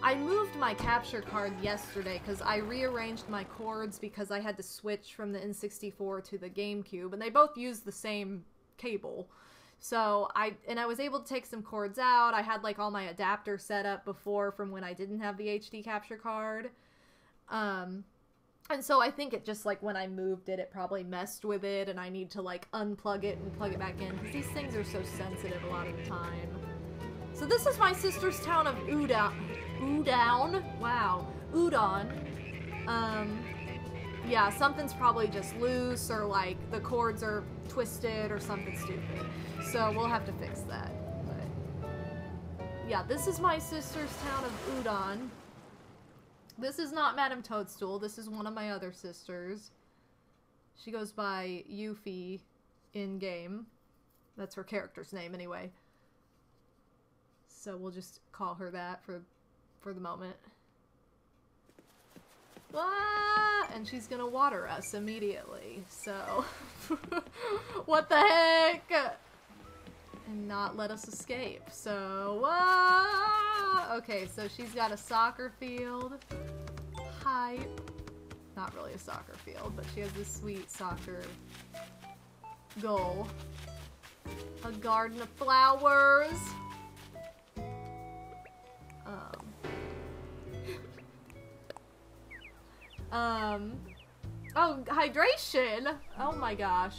I moved my capture card yesterday because I rearranged my cords because I had to switch from the N sixty-four to the GameCube, and they both use the same cable. So I and I was able to take some cords out. I had like all my adapter set up before from when I didn't have the H D capture card. Um, and so I think it just like when I moved it, it probably messed with it, and I need to like unplug it and plug it back in because these things are so sensitive a lot of the time. So this is my sister's town of Udon. Udon? Wow. Udon. Um, yeah, something's probably just loose or, like, the cords are twisted or something stupid. So we'll have to fix that. But, yeah, this is my sister's town of Udon. This is not Madame Toadstool. This is one of my other sisters. She goes by Yuffie in-game. That's her character's name, anyway. So we'll just call her that for... for the moment. Ah! And she's gonna water us immediately, so... what the heck? And not let us escape, so... Ah! Okay, so she's got a soccer field. Hype. Not really a soccer field, but she has this sweet soccer goal. A garden of flowers! Um... Um, oh, hydration! Oh my gosh.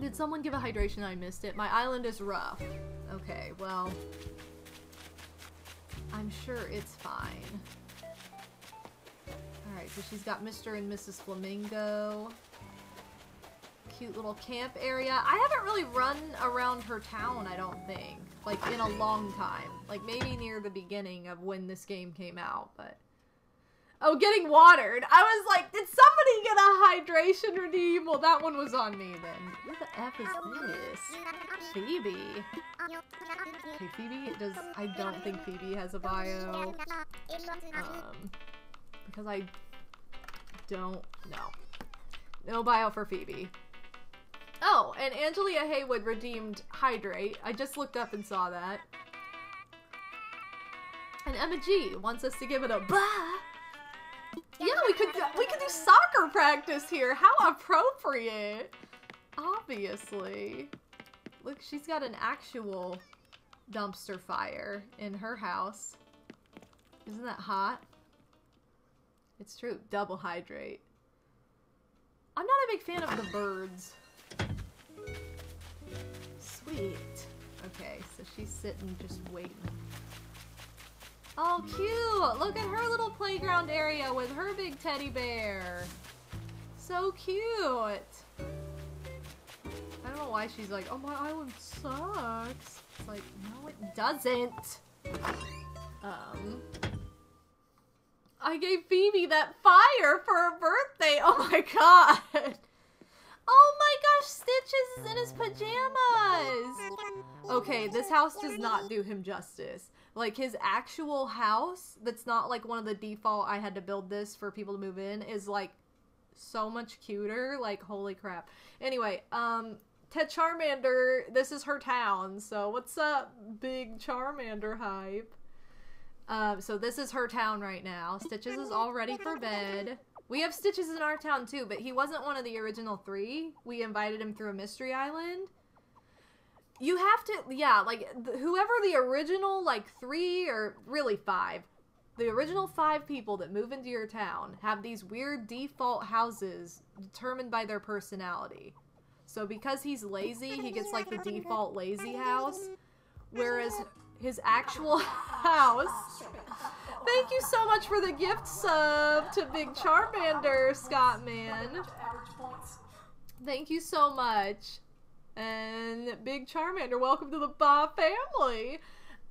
Did someone give a hydration? I missed it. My island is rough. Okay, well, I'm sure it's fine. Alright, so she's got Mister and Missus Flamingo. Cute little camp area. I haven't really run around her town, I don't think. Like, in a long time. Like, maybe near the beginning of when this game came out, but... Oh, getting watered! I was like, did somebody get a hydration redeem? Well, that one was on me, then. Who the F is this? Phoebe. Okay, Phoebe does... I don't think Phoebe has a bio. Um, because I don't know. No bio for Phoebe. Oh, and Angelia Haywood redeemed Hydrate. I just looked up and saw that. And Emma G wants us to give it a bah! Yeah, we could do, we could do soccer practice here! How appropriate! Obviously. Look, she's got an actual dumpster fire in her house. Isn't that hot? It's true. Double hydrate. I'm not a big fan of the birds. Sweet. Okay, so she's sitting just waiting. Oh, cute! Look at her little playground area with her big teddy bear. So cute! I don't know why she's like, oh, my island sucks. It's like, no, it doesn't. Um, I gave Phoebe that fire for her birthday. Oh my god. Oh my gosh, Stitches is in his pajamas. Okay, this house does not do him justice. Like, his actual house, that's not like one of the default, I had to build this for people to move in, is like so much cuter. Like, holy crap. Anyway, um, to Charmander, this is her town. So what's up, big Charmander hype? Um, so this is her town right now. Stitches is all ready for bed. We have Stitches in our town too, but he wasn't one of the original three. We invited him through a mystery island. You have to, yeah, like, th whoever the original, like, three or really five, the original five people that move into your town have these weird default houses determined by their personality. So because he's lazy, he gets, like, the default lazy house, whereas his actual house... Thank you so much for the gift sub to Big Charmander, Scottman. Thank you so much. And Big Charmander, welcome to the Bob family.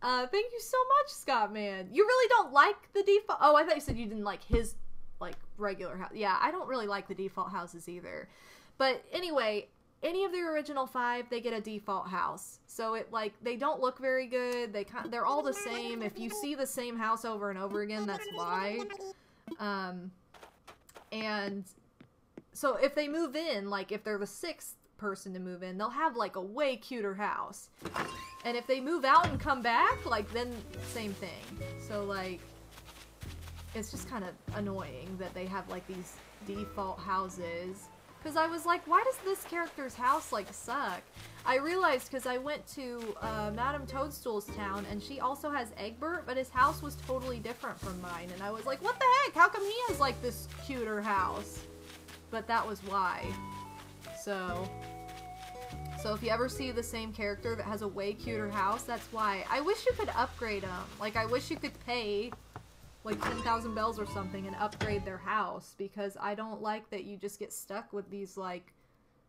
Uh, thank you so much, Scottman. You really don't like the default... Oh, I thought you said you didn't like his, like, regular house. Yeah, I don't really like the default houses either. But anyway... Any of the original five, they get a default house. So it, like, they don't look very good. They kind of, they're all the same. If you see the same house over and over again, that's why. Um, and so if they move in, like, if they're the sixth person to move in, they'll have, like, a way cuter house. And if they move out and come back, like, then same thing. So, like, it's just kind of annoying that they have, like, these default houses. Because I was like, why does this character's house, like, suck? I realized because I went to uh, Madame Toadstool's town, and she also has Egbert, but his house was totally different from mine. And I was like, what the heck? How come he has, like, this cuter house? But that was why. So, so if you ever see the same character that has a way cuter house, that's why. I wish you could upgrade them. Like, I wish you could pay... like ten thousand bells or something and upgrade their house, because I don't like that you just get stuck with these, like,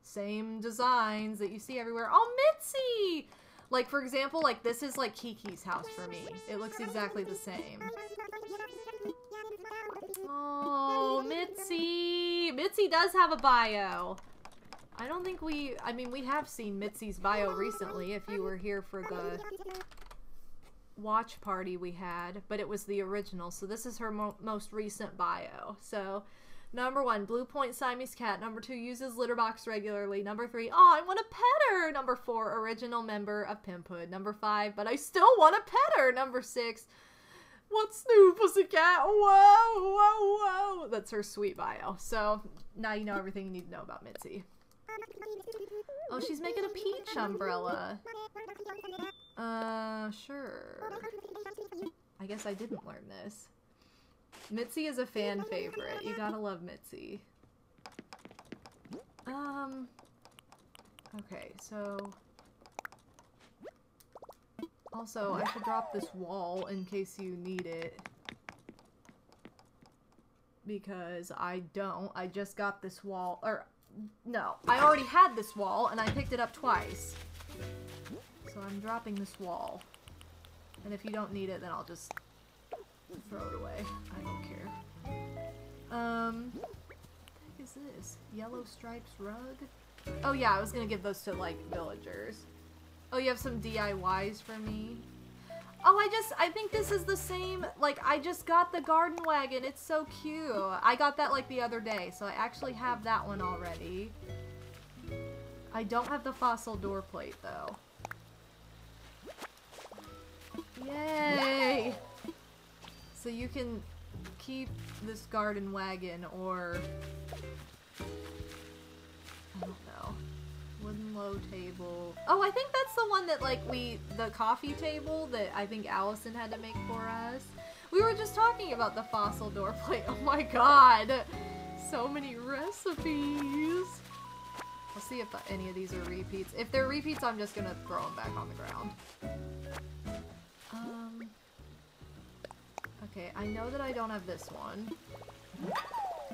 same designs that you see everywhere. Oh, Mitzi! Like, for example, like, this is, like, Kiki's house for me. It looks exactly the same. Oh, Mitzi! Mitzi does have a bio. I don't think we... I mean, we have seen Mitzi's bio recently, if you were here for the... watch party we had, but it was the original, so this is her mo most recent bio. So, number one, Blue Point Siamese Cat. Number two, uses litter box regularly. Number three, oh, I want a pet her. Number four, original member of Pimphood. Number five, but I still want a pet her. Number six, what's new, pussycat? Whoa, whoa, whoa. That's her sweet bio. So, now you know everything you need to know about Mitzi. Oh, she's making a peach umbrella. Uh, sure. I guess I didn't learn this. Mitzi is a fan favorite. You gotta love Mitzi. Um, okay, so... Also, I should drop this wall in case you need it. Because I don't. I just got this wall, or... No, I already had this wall, and I picked it up twice. So I'm dropping this wall. And if you don't need it, then I'll just throw it away. I don't care. Um, what the heck is this? Yellow Stripes rug? Oh yeah, I was gonna give those to, like, villagers. Oh, you have some D I Ys for me? Oh, I just, I think this is the same, like, I just got the garden wagon. It's so cute. I got that, like, the other day, so I actually have that one already. I don't have the fossil door plate, though. Yay! So you can keep this garden wagon, or... I don't know. Wooden low table. Oh, I think that's the one that, like, we, the coffee table that I think Allison had to make for us. We were just talking about the fossil door plate. Oh my god! So many recipes! I'll see if any of these are repeats. If they're repeats, I'm just gonna throw them back on the ground. Um... Okay, I know that I don't have this one.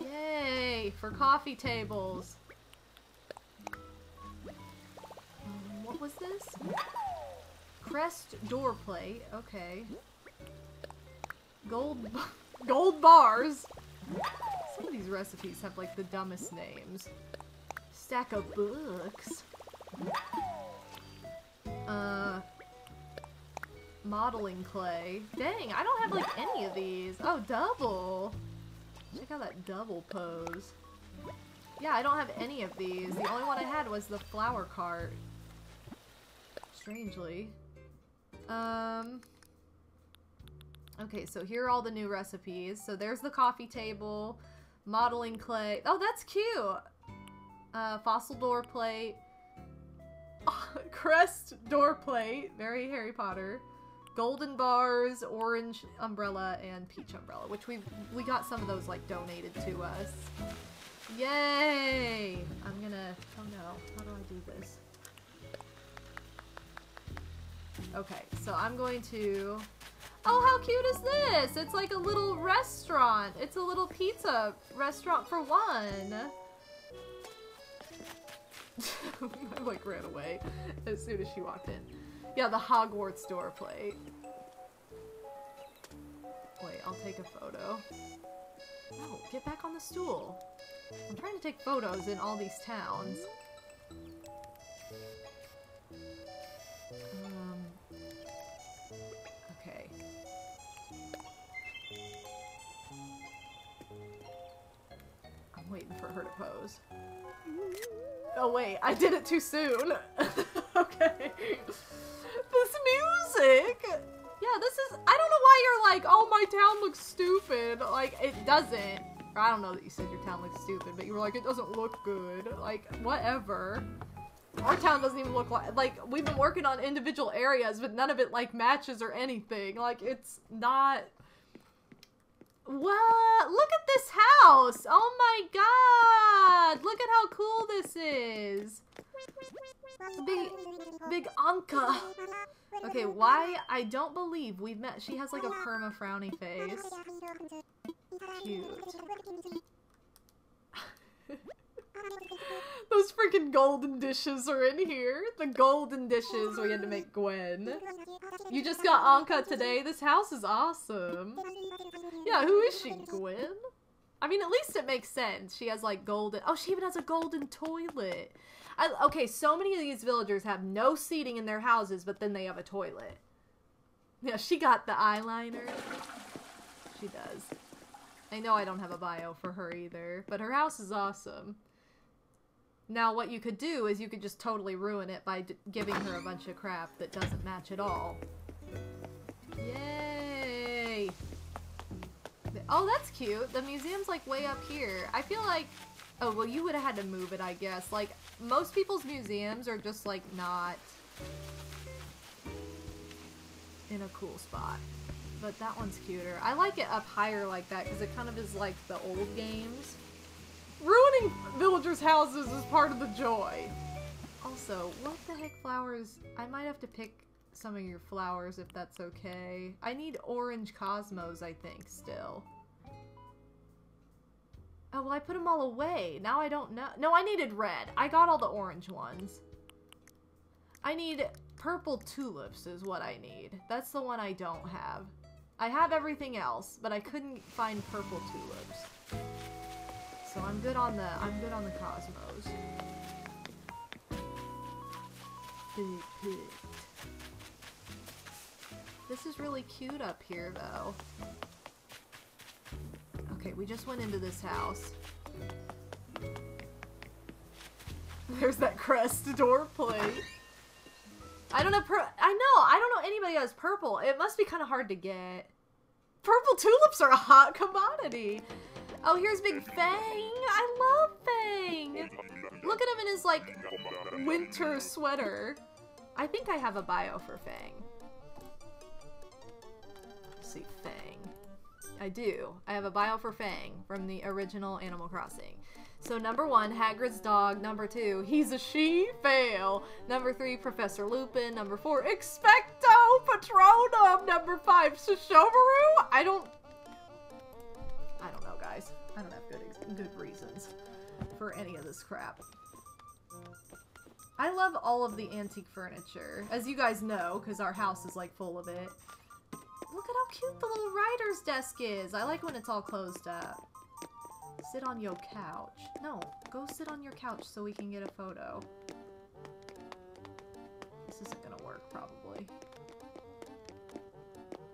Yay! For coffee tables! What was this? Crest door plate. Okay. Gold gold bars. Some of these recipes have like the dumbest names. Stack of books. Uh, modeling clay. Dang, I don't have like any of these. Oh, double. Check out that double pose. Yeah, I don't have any of these. The only one I had was the flower cart. Strangely. Um. Okay, so here are all the new recipes. So there's the coffee table, modeling clay. Oh, that's cute! Uh, fossil door plate. Oh, crest door plate. Very Harry Potter. Golden bars, orange umbrella, and peach umbrella, which we we got some of those like donated to us. Yay! I'm gonna... Oh no, how do I do this? Okay, so I'm going to... Oh, how cute is this? It's like a little restaurant. It's a little pizza restaurant for one. I like ran away as soon as she walked in. Yeah, the Hogwarts door plate. Wait, I'll take a photo. No, get back on the stool. I'm trying to take photos in all these towns. Um, okay. I'm waiting for her to pose. Oh wait, I did it too soon. Okay. This music! Yeah, this is- I don't know why you're like, oh, my town looks stupid. Like, it doesn't. Or I don't know that you said your town looks stupid, but you were like, it doesn't look good. Like, whatever. Our town doesn't even look like- like, we've been working on individual areas, but none of it, like, matches or anything. Like, it's not- What? Look at this house! Oh my god! Look at how cool this is! Big, big Anka. Okay, why? I don't believe we've met. She has like a perma frowny face. Cute. Those freaking golden dishes are in here. The golden dishes we had to make Gwen. You just got Anka today. This house is awesome. Yeah, who is she, Gwen? I mean, at least it makes sense. She has like golden. Oh, she even has a golden toilet. I, okay, so many of these villagers have no seating in their houses, but then they have a toilet. Yeah, she got the eyeliner. She does. I know I don't have a bio for her either, but her house is awesome. Now, what you could do is you could just totally ruin it by d giving her a bunch of crap that doesn't match at all. Yay! Oh, that's cute. The museum's, like, way up here. I feel like... Oh, well, you would have had to move it, I guess. Like, most people's museums are just, like, not in a cool spot. But that one's cuter. I like it up higher like that, because it kind of is like the old games. Ruining villagers' houses is part of the joy! Also, what the heck flowers? I might have to pick some of your flowers if that's okay. I need orange cosmos, I think, still. Oh, well, I put them all away. Now I don't know. No, I needed red. I got all the orange ones. I need purple tulips is what I need. That's the one I don't have. I have everything else, but I couldn't find purple tulips. So I'm good on the I'm good on the cosmos. This is really cute up here, though. Okay, we just went into this house. There's that crest door plate. I don't know per- I know! I don't know anybody who has purple. It must be kind of hard to get. Purple tulips are a hot commodity! Oh, here's Big Fang! I love Fang! Look at him in his, like, winter sweater. I think I have a bio for Fang. Let's see, Fang. I do. I have a bio for Fang from the original Animal Crossing. So number one, Hagrid's dog. Number two, he's a she-fail. Number three, Professor Lupin. Number four, Expecto Patronum. Number five, Shishomaru. I don't... I don't know, guys. I don't have good, ex good reasons for any of this crap. I love all of the antique furniture, as you guys know, because our house is, like, full of it. Look at how how cute the little writer's desk is. I like when it's all closed up. Sit on your couch. No, go sit on your couch so we can get a photo. This isn't gonna work, probably.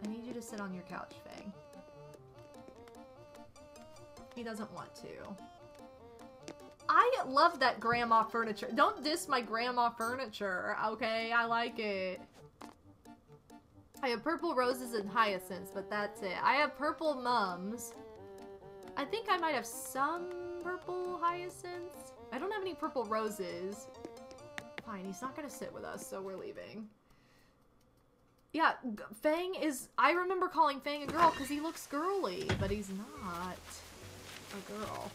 I need you to sit on your couch, Fang. He doesn't want to. I love that grandma furniture. Don't diss my grandma furniture, okay? I like it. I have purple roses and hyacinths, but that's it. I have purple mums. I think I might have some purple hyacinths. I don't have any purple roses. Fine, he's not gonna sit with us, so we're leaving. Yeah, Fang is... I remember calling Fang a girl because he looks girly, but he's not a girl.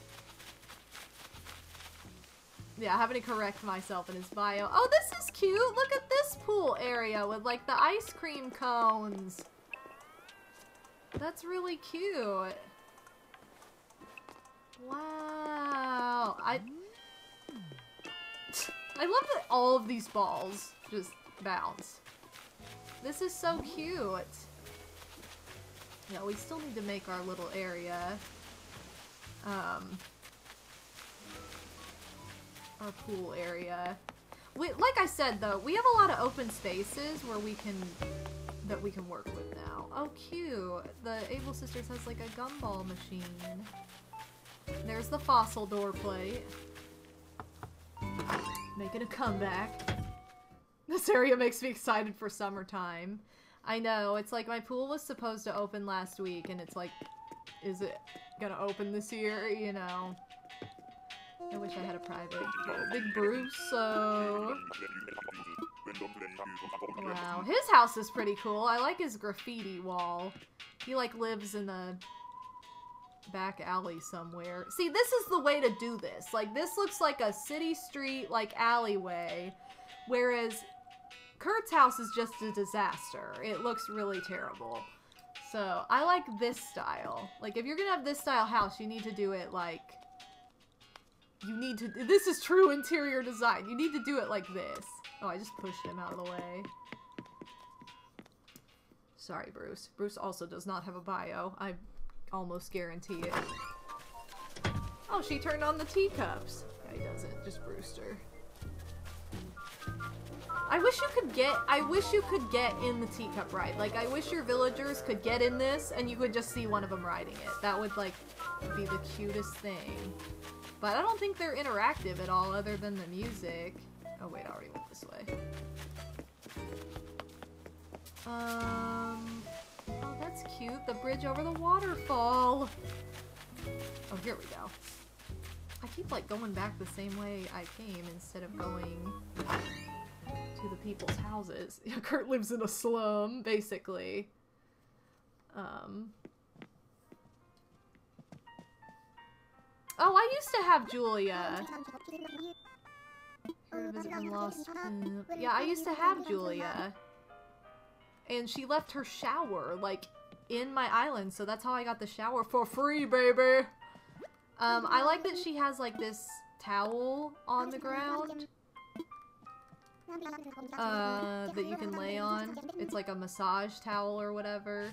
Yeah, having to correct myself in his bio. Oh, this is cute! Look at this pool area with, like, the ice cream cones. That's really cute. Wow. I... I love that all of these balls just bounce. This is so cute. Yeah, we still need to make our little area. Um... Our pool area. We, like I said, though, we have a lot of open spaces where we can that we can work with now. Oh, cute! The Able Sisters has like a gumball machine. There's the fossil door plate. Making a comeback. This area makes me excited for summertime. I know, it's like my pool was supposed to open last week, and it's like, is it gonna open this year? You know. I wish I had a private. Big Bruce, so... Wow, his house is pretty cool. I like his graffiti wall. He, like, lives in a back alley somewhere. See, this is the way to do this. Like, this looks like a city street, like, alleyway, whereas Kurt's house is just a disaster. It looks really terrible. So, I like this style. Like, if you're gonna have this style house, you need to do it, like... You need to- this is true interior design. You need to do it like this. Oh, I just pushed him out of the way. Sorry, Bruce. Bruce also does not have a bio. I almost guarantee it. Oh, she turned on the teacups. Yeah, he doesn't. Just Brewster. I wish you could get- I wish you could get in the teacup ride. Like, I wish your villagers could get in this and you could just see one of them riding it. That would, like, be the cutest thing. But I don't think they're interactive at all other than the music. Oh wait, I already went this way. Um, oh, that's cute. The bridge over the waterfall. Oh, here we go. I keep like going back the same way I came instead of going to the people's houses. Yeah, Kurt lives in a slum, basically. Um... Oh, I used to have Julia. Lost in... Yeah, I used to have Julia. And she left her shower, like, in my island, so that's how I got the shower for free, baby! Um, I like that she has, like, this towel on the ground. Uh, that you can lay on. It's like a massage towel or whatever.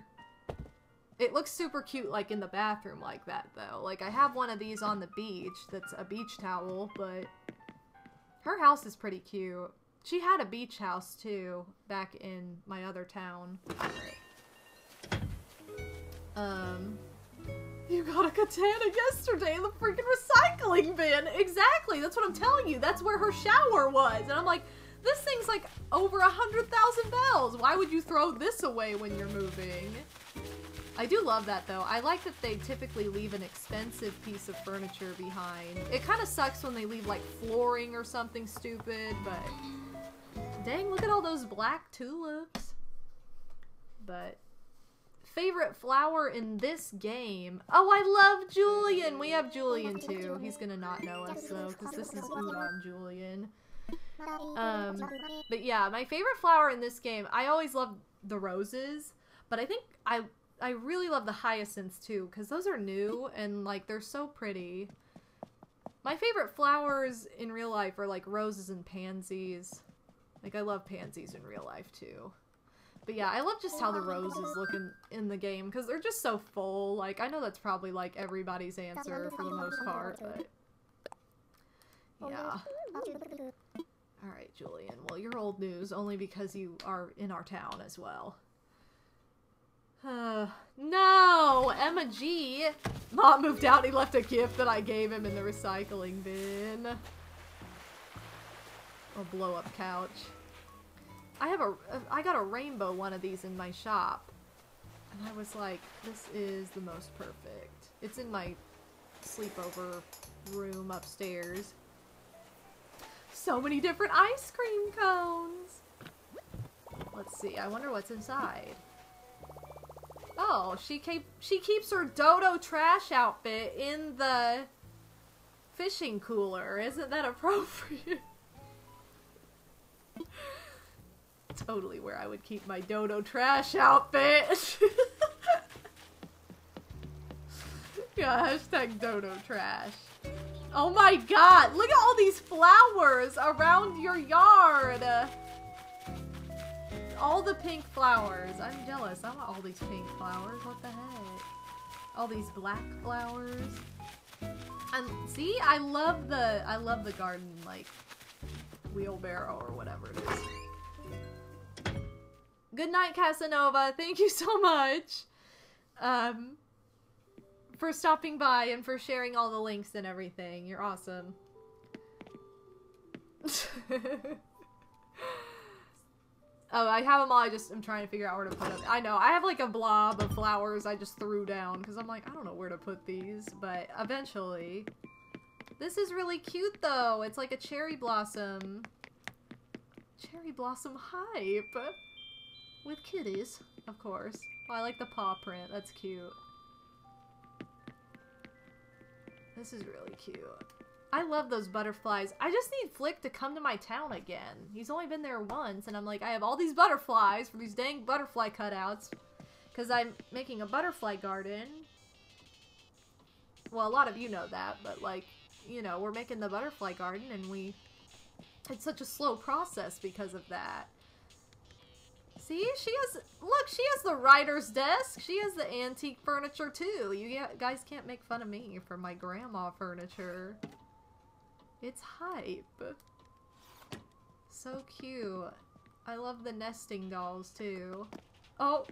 It looks super cute, like, in the bathroom like that, though. Like, I have one of these on the beach that's a beach towel, but... Her house is pretty cute. She had a beach house, too, back in my other town. Um... You got a katana yesterday in the freaking recycling bin! Exactly! That's what I'm telling you! That's where her shower was! And I'm like, this thing's, like, over a hundred thousand bells! Why would you throw this away when you're moving? I do love that, though. I like that they typically leave an expensive piece of furniture behind. It kind of sucks when they leave, like, flooring or something stupid, but... Dang, look at all those black tulips. But... Favorite flower in this game? Oh, I love Julian! We have Julian, too. He's gonna not know us, though, because this is Udon Julian. Um, but yeah, my favorite flower in this game, I always love the roses, but I think I... I really love the hyacinths, too, because those are new, and, like, they're so pretty. My favorite flowers in real life are, like, roses and pansies. Like, I love pansies in real life, too. But yeah, I love just how the roses look in, in the game, because they're just so full. Like, I know that's probably, like, everybody's answer for the most part, but... yeah. Alright, Julian. Well, you're old news, only because you are in our town as well. Uh, no! Emma G! Mom moved out and he left a gift that I gave him in the recycling bin. Or blow-up couch. I have a, I got a rainbow one of these in my shop. And I was like, this is the most perfect. It's in my sleepover room upstairs. So many different ice cream cones! Let's see, I wonder what's inside. Oh, she keep, she keeps her Dodo Trash outfit in the fishing cooler. Isn't that appropriate? Totally where I would keep my Dodo Trash outfit. Yeah, hashtag Dodo Trash. Oh my god, look at all these flowers around your yard! All the pink flowers. I'm jealous. I want all these pink flowers. What the heck? All these black flowers. And see, I love the I love the garden like wheelbarrow or whatever it is. Good night, Casanova. Thank you so much um, for stopping by and for sharing all the links and everything. You're awesome. Oh, I have them all. I just am trying to figure out where to put them. I know. I have like a blob of flowers I just threw down because I'm like, I don't know where to put these, but eventually. This is really cute though. It's like a cherry blossom. Cherry blossom hype. With kitties, of course. Oh, I like the paw print. That's cute. This is really cute. I love those butterflies. I just need Flick to come to my town again. He's only been there once, and I'm like, I have all these butterflies for these dang butterfly cutouts. Because I'm making a butterfly garden. Well, a lot of you know that, but like, you know, we're making the butterfly garden, and we... It's such a slow process because of that. See, she has, look, she has the writer's desk. She has the antique furniture, too. You guys can't make fun of me for my grandma furniture. It's hype. So cute. I love the nesting dolls, too. Oh,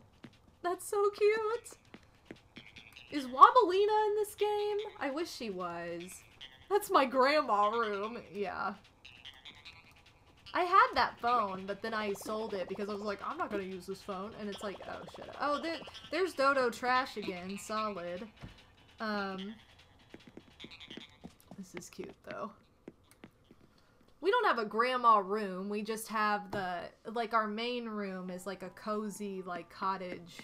that's so cute. Is Wobblina in this game? I wish she was. That's my grandma room. Yeah. I had that phone, but then I sold it because I was like, I'm not going to use this phone. And it's like, oh, shit. Oh, there, there's Dodo Trash again. Solid. Um, this is cute, though. We don't have a grandma room. We just have the, like, our main room is, like, a cozy, like, cottage.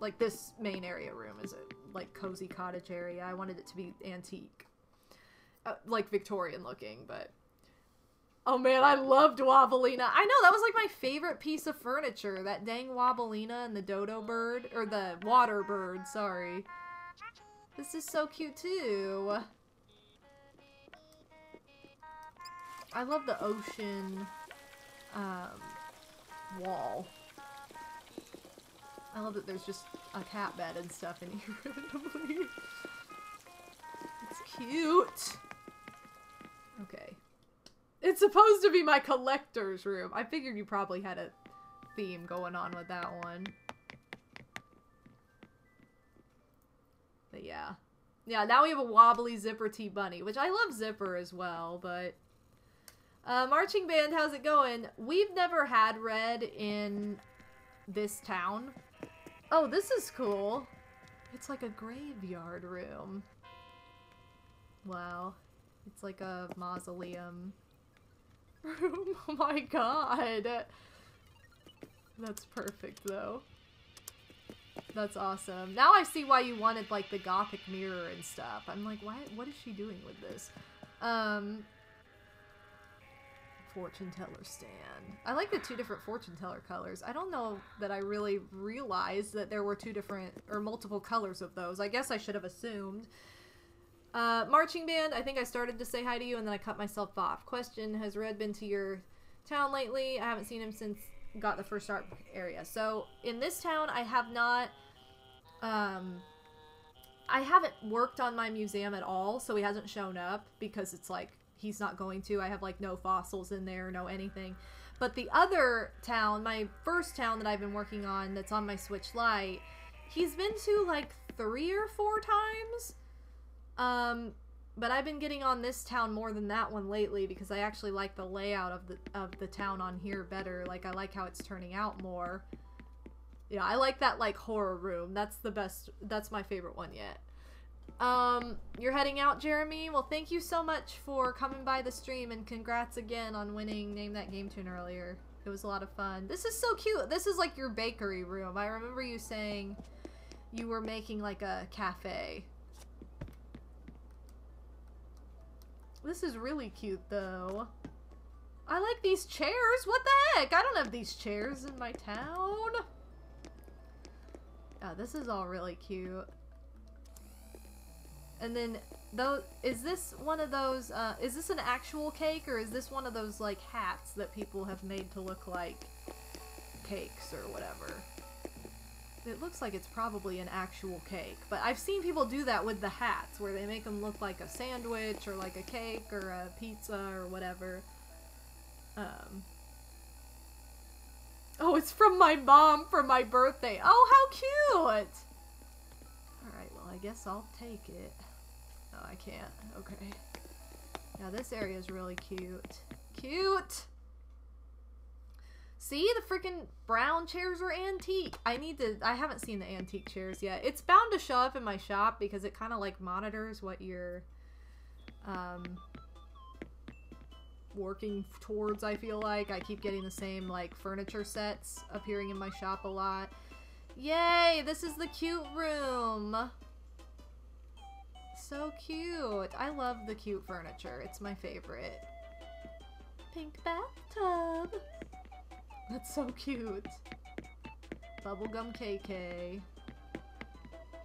Like, this main area room is a, like, cozy cottage area. I wanted it to be antique. Uh, like, Victorian looking, but... Oh man, I loved Wobblina. I know, that was like my favorite piece of furniture. That dang Wobblina and the dodo bird. Or the water bird, sorry. This is so cute too. I love the ocean um, wall. I love that there's just a cat bed and stuff in here randomly. It's cute. Okay. It's supposed to be my collector's room. I figured you probably had a theme going on with that one. But yeah. Yeah, now we have a wobbly Zipper T Bunny, which I love Zipper as well, but... Uh, marching band, how's it going? We've never had Red in this town. Oh, this is cool. It's like a graveyard room. Wow. It's like a mausoleum. Oh my god. That's perfect though. That's awesome. Now I see why you wanted like the Gothic mirror and stuff. I'm like, why, what is she doing with this? Um fortune teller stand. I like the two different fortune teller colors. I don't know that I really realized that there were two different or multiple colors of those. I guess I should have assumed. Uh, marching band, I think I started to say hi to you and then I cut myself off. Question, has Red been to your town lately? I haven't seen him since got the first start area. So in this town, I have not, um, I haven't worked on my museum at all, so he hasn't shown up because it's like he's not going to. I have like no fossils in there, no anything. But the other town, my first town that I've been working on that's on my Switch Lite, he's been to like three or four times. Um, but I've been getting on this town more than that one lately because I actually like the layout of the, of the town on here better. Like, I like how it's turning out more. Yeah, I like that, like, horror room. That's the best, that's my favorite one yet. Um, you're heading out, Jeremy? Well, thank you so much for coming by the stream, and congrats again on winning Name That Game Tune earlier. It was a lot of fun. This is so cute. This is like your bakery room. I remember you saying you were making like a cafe. This is really cute though. I like these chairs. What the heck? I don't have these chairs in my town. Oh, this is all really cute. And then, though, is this one of those, uh, is this an actual cake, or is this one of those, like, hats that people have made to look like cakes or whatever? It looks like it's probably an actual cake, but I've seen people do that with the hats, where they make them look like a sandwich, or like a cake, or a pizza, or whatever. Um... Oh, it's from my mom for my birthday. Oh, how cute! Alright, well, I guess I'll take it. No, I can't. Okay. Now, this area is really cute. Cute! See? The freaking brown chairs are antique. I need to... I haven't seen the antique chairs yet. It's bound to show up in my shop because it kind of, like, monitors what you're... Um... working towards, I feel like. I keep getting the same, like, furniture sets appearing in my shop a lot. Yay! This is the cute room! So cute! I love the cute furniture. It's my favorite. Pink bathtub! That's so cute! Bubblegum K K.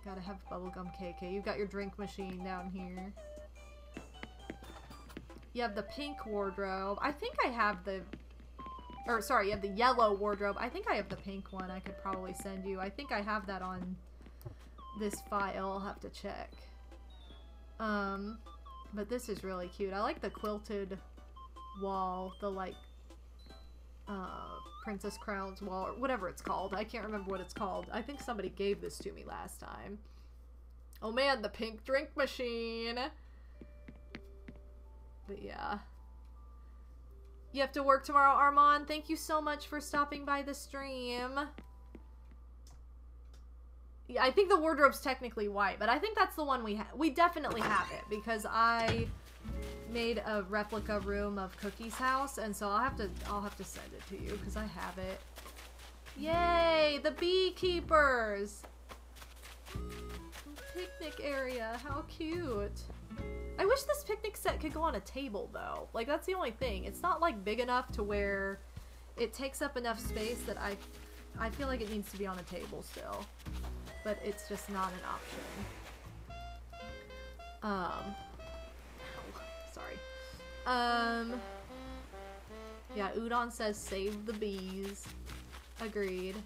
Gotta have Bubblegum K K. You've got your drink machine down here. You have the pink wardrobe. I think I have the... Or, sorry, you have the yellow wardrobe. I think I have the pink one I could probably send you. I think I have that on this file. I'll have to check. Um, but this is really cute. I like the quilted wall. The, like, uh, Princess Crown's wall. Or whatever it's called. I can't remember what it's called. I think somebody gave this to me last time. Oh, man, the pink drink machine! But yeah. You have to work tomorrow, Armand. Thank you so much for stopping by the stream. Yeah, I think the wardrobe's technically white, but I think that's the one we have. We definitely have it because I made a replica room of Cookie's house, and so I'll have to I'll have to send it to you because I have it. Yay! The beekeepers! Picnic area. How cute. I wish this picnic set could go on a table, though. Like, that's the only thing. It's not, like, big enough to where it takes up enough space that I I feel like it needs to be on a table still. But it's just not an option. Um. Sorry. Um. Yeah, Udon says, save the bees. Agreed.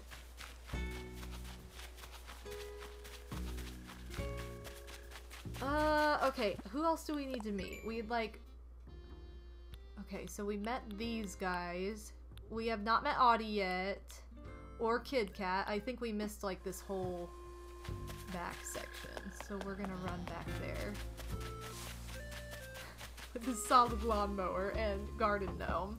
Uh, okay, who else do we need to meet? We'd like... Okay, so we met these guys. We have not met Audie yet. Or Kid Cat. I think we missed, like, this whole back section. So we're gonna run back there. With the solid lawnmower and garden gnome.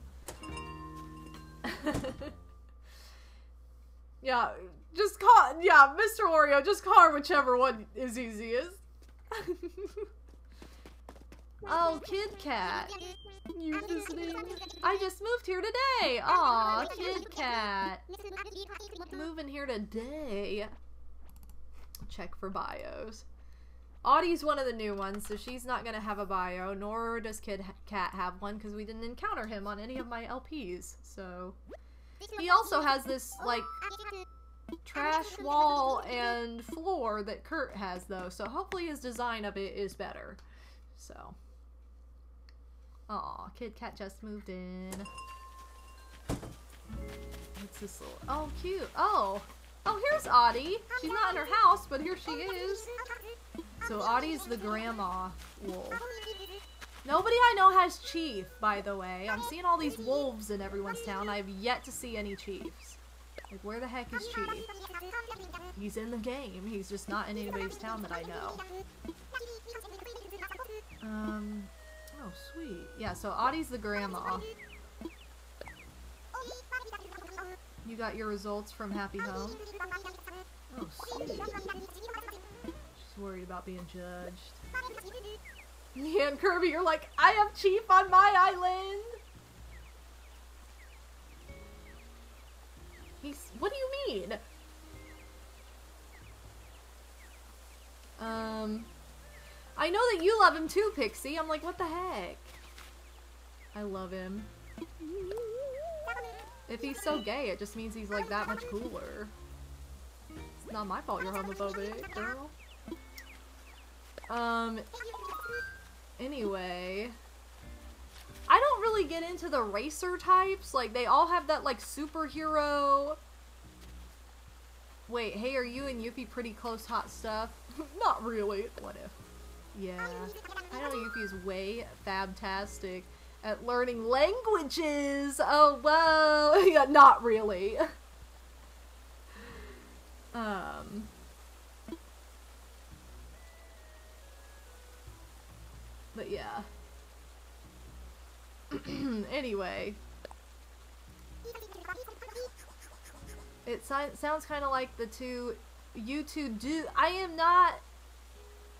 Yeah, just call... Yeah, Mister Oreo, just call whichever one is easiest. Oh, Kid Cat. You're listening. I just moved here today. Aw, Kid Cat. Moving here today. Check for bios. Audie's one of the new ones, so she's not gonna have a bio, nor does Kid Cat have one, because we didn't encounter him on any of my L Ps, so... He also has this, like... trash wall and floor that Kurt has, though, so hopefully his design of it is better. So. Aw, Kid Cat just moved in. It's this little... Oh, cute. Oh. Oh, here's Audie. She's not in her house, but here she is. So Audie's the grandma wolf. Nobody I know has Chief, by the way. I'm seeing all these wolves in everyone's town. I have yet to see any Chiefs. Like, where the heck is Chief? He's in the game. He's just not in anybody's town that I know. Um... Oh, sweet. Yeah, so Audie's the grandma. You got your results from Happy Home? Oh, sweet. She's worried about being judged. Yeah, and Kirby, you're like, I have Chief on my island! He's... What do you mean? Um... I know that you love him too, Pixie. I'm like, what the heck? I love him. If he's so gay, it just means he's like that much cooler. It's not my fault you're homophobic, girl. Um, anyway. I don't really get into the racer types. Like, they all have that, like, superhero... Wait, hey, are you and Yuffie pretty close hot stuff? Not really. What if? Yeah. I know Yuffie's way fabtastic at learning languages! Oh, whoa! Yeah, not really. um... But yeah. Anyway. It si sounds kinda like the two... You two do- I am not-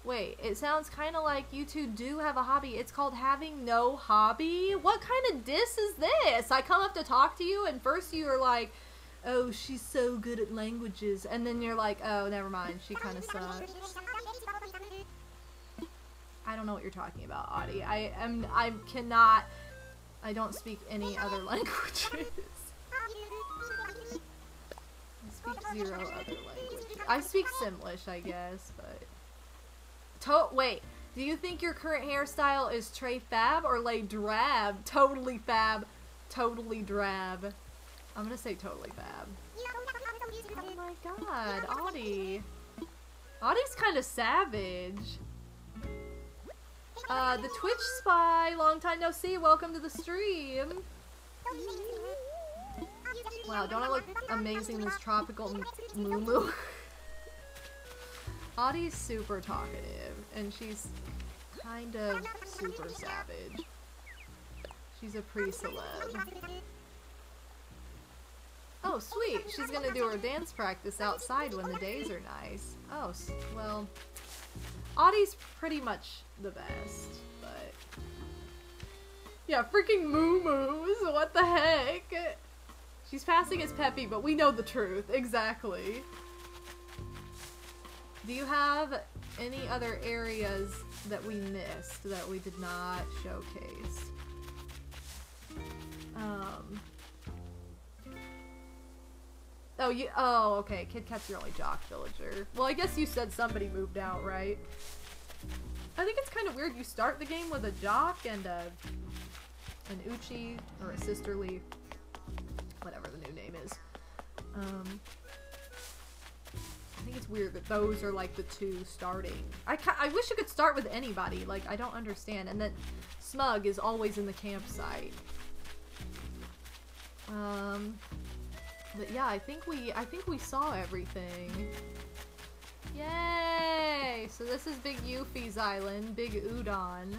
Wait, it sounds kind of like you two do have a hobby. It's called having no hobby? What kind of diss is this? I come up to talk to you, and first you're like, oh, she's so good at languages. And then you're like, oh, never mind. She kind of sucks. I don't know what you're talking about, Audie. I am, I cannot, I don't speak any other languages. I speak zero other languages. I speak Simlish, I guess, but... To wait, do you think your current hairstyle is Trey Fab or Lay Drab? Totally Fab. Totally Drab. I'm gonna say totally Fab. Oh my god, Audie. Audie's kind of savage. Uh, the Twitch spy, long time no see, welcome to the stream. Wow, don't I look amazing in this tropical muumuu? Audie's super talkative, and she's kind of super savage. She's a pre-celeb. Oh, sweet! She's gonna do her dance practice outside when the days are nice. Oh, well... Audie's pretty much the best, but... Yeah, freaking moo-moos! What the heck? She's passing as peppy, but we know the truth. Exactly. Do you have any other areas that we missed, that we did not showcase? Um. Oh, you- oh, okay, Kid Cat's your only jock villager. Well, I guess you said somebody moved out, right? I think it's kind of weird you start the game with a jock and a- an Uchi, or a Sister Leaf, whatever the new name is. Um. I think it's weird that those are like the two starting. I, ca I wish you could start with anybody. Like, I don't understand. And then Smug is always in the campsite. Um, but yeah, I think we I think we saw everything. Yay! So this is Big Yuffie's Island, Big Udon.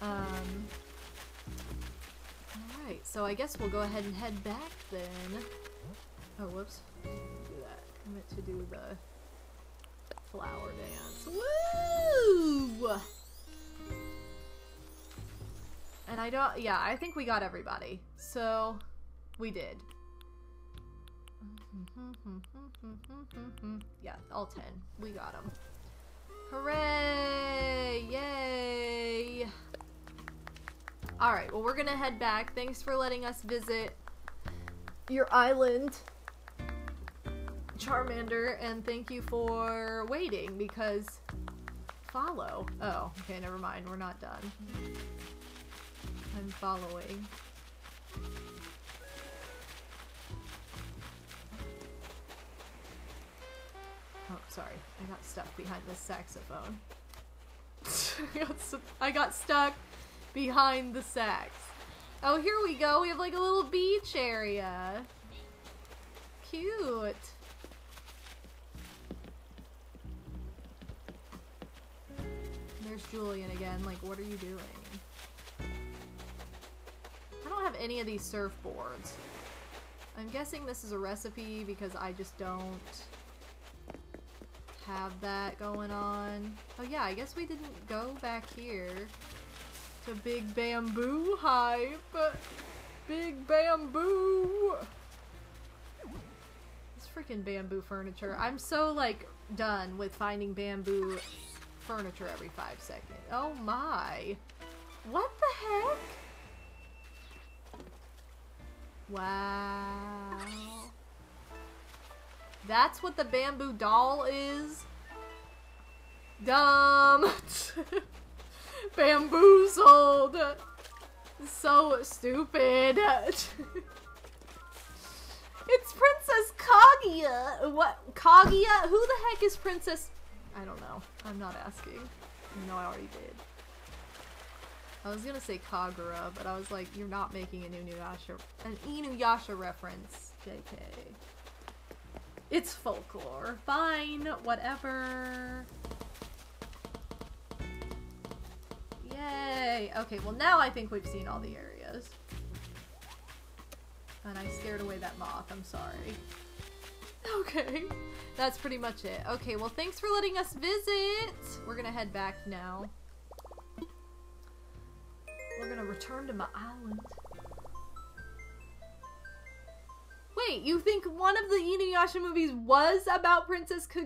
Um, all right. So I guess we'll go ahead and head back then. Oh, whoops. I meant to do the flower dance. Woo! And I don't, yeah, I think we got everybody. So, we did. Yeah, all ten. We got them. Hooray! Yay! Alright, well, we're gonna head back. Thanks for letting us visit your island, Charmander, and thank you for waiting, because follow. Oh, okay, never mind. We're not done. I'm following. Sorry, I got stuck behind the saxophone. I, got I got stuck behind the sax. Oh, here we go. We have like a little beach area. Cute. There's Julian again. Like, what are you doing? I don't have any of these surfboards. I'm guessing this is a recipe because I just don't have that going on. Oh yeah, I guess we didn't go back here to Big Bamboo Hype. Big Bamboo! This freaking bamboo furniture. I'm so, like, done with finding bamboo furniture every five seconds. Oh my! What the heck? Wow. That's what the bamboo doll is? Dumb. Bamboozled. So stupid. It's Princess Kaguya. What? Kaguya? Who the heck is Princess? I don't know. I'm not asking. No, I already did. I was gonna say Kagura, but I was like, you're not making an Inuyasha, an Inuyasha reference, J K. It's folklore. Fine, whatever. Yay! Okay, well now I think we've seen all the areas. And I scared away that moth, I'm sorry. Okay, that's pretty much it. Okay, well thanks for letting us visit! We're gonna head back now. We're gonna return to my island. Wait, you think one of the Inuyasha movies was about Princess Ka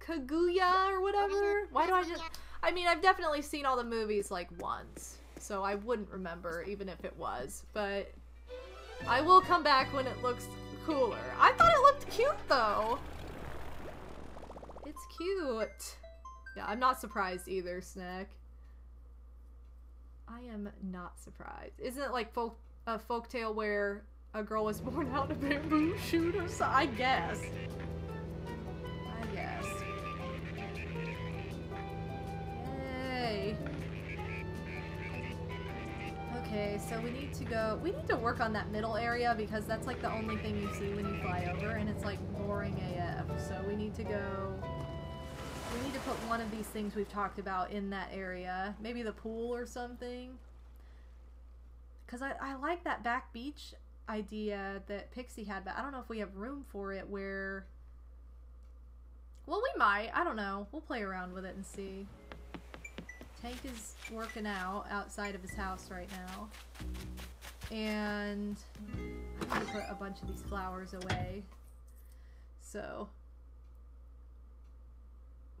Kaguya or whatever? Why do I just... I mean, I've definitely seen all the movies, like, once. So I wouldn't remember, even if it was. But I will come back when it looks cooler. I thought it looked cute, though. It's cute. Yeah, I'm not surprised either, Snack. I am not surprised. Isn't it like folk a folktale where a girl was born out of a bamboo shoot or something? I guess. I guess. Yay. Okay, so we need to go... We need to work on that middle area because that's like the only thing you see when you fly over and it's like boring A F. So we need to go... We need to put one of these things we've talked about in that area. Maybe the pool or something. Because I, I like that back beach idea that Pixie had, but I don't know if we have room for it where... Well, we might. I don't know. We'll play around with it and see. Tank is working out outside of his house right now. And I'm going to put a bunch of these flowers away. So...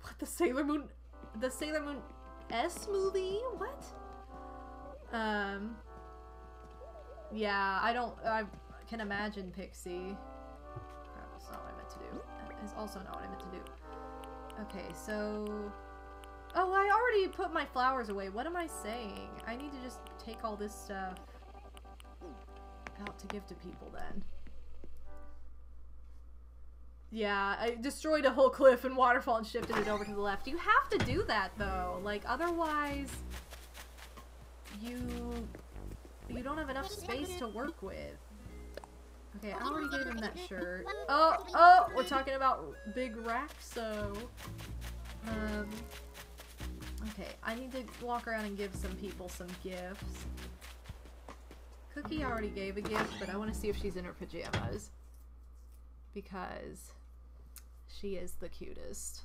What, the Sailor Moon, the Sailor Moon S movie? What? Um, yeah, I don't, I can imagine Pixie. Crap, that's not what I meant to do. That is also not what I meant to do. Okay, so, oh, I already put my flowers away. What am I saying? I need to just take all this stuff out to give to people then. Yeah, I destroyed a whole cliff and waterfall and shifted it over to the left. You have to do that, though. Like, otherwise, you you don't have enough space to work with. Okay, I already gave him that shirt. Oh, oh, we're talking about Big Raxo. Um, okay, I need to walk around and give some people some gifts. Cookie already gave a gift, but I want to see if she's in her pajamas. Because... She is the cutest.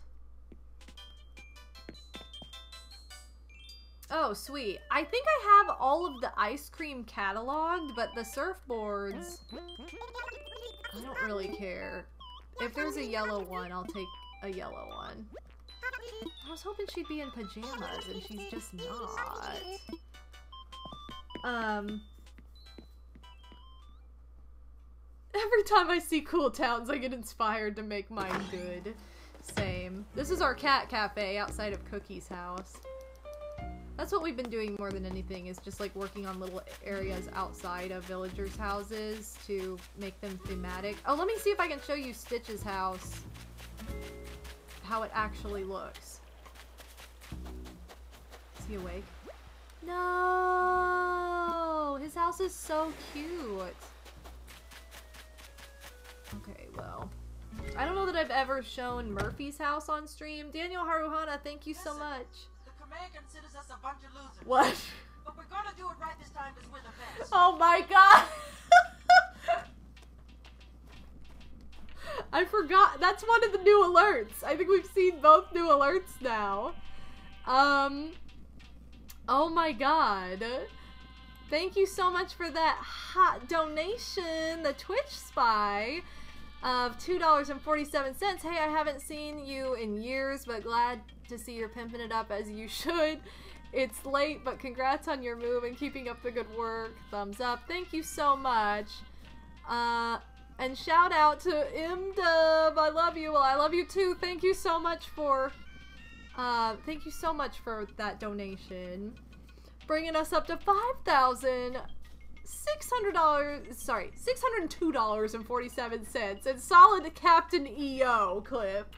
Oh, sweet. I think I have all of the ice cream cataloged, but the surfboards... I don't really care. If there's a yellow one, I'll take a yellow one. I was hoping she'd be in pajamas, and she's just not. Um... Every time I see cool towns, I get inspired to make mine good. Same. This is our cat cafe outside of Cookie's house. That's what we've been doing more than anything, is just like working on little areas outside of villagers' houses to make them thematic. Oh, let me see if I can show you Stitch's house. how it actually looks. Is he awake? No! His house is so cute. Okay, well. I don't know that I've ever shown Murphy's house on stream. Daniel Haruhana, thank you Listen, so much. The command considers us a bunch of losers. What? But we're gonna do it right this time because we're the best. Oh my god! I forgot. That's one of the new alerts. I think we've seen both new alerts now. Um. Oh my god. Thank you so much for that hot donation, the Twitch Spy, of two dollars and forty-seven cents. Hey, I haven't seen you in years, but glad to see you're pimping it up as you should. It's late, but congrats on your move and keeping up the good work. Thumbs up. Thank you so much. Uh, and shout out to M Dub. I love you. Well, I love you too. Thank you so much for, uh, thank you so much for that donation. Bringing us up to five thousand six hundred dollars, sorry, six hundred two dollars and forty-seven cents. It's solid Captain E O clip.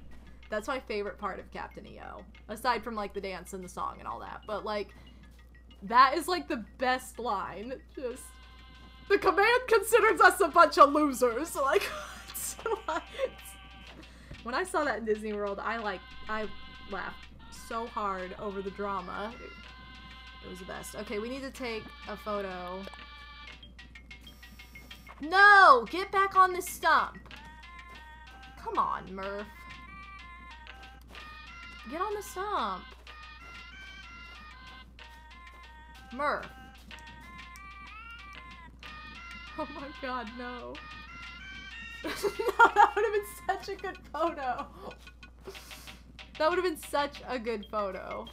That's my favorite part of Captain E O. Aside from, like, the dance and the song and all that. But, like, that is, like, the best line. Just, the command considers us a bunch of losers. Like, what? When I saw that in Disney World, I, like, I laughed so hard over the drama. It, it was the best. Okay, we need to take a photo. No! Get back on this stump! Come on, Murph. Get on the stump. Murph. Oh my god, no. No, that would have been such a good photo. That would have been such a good photo.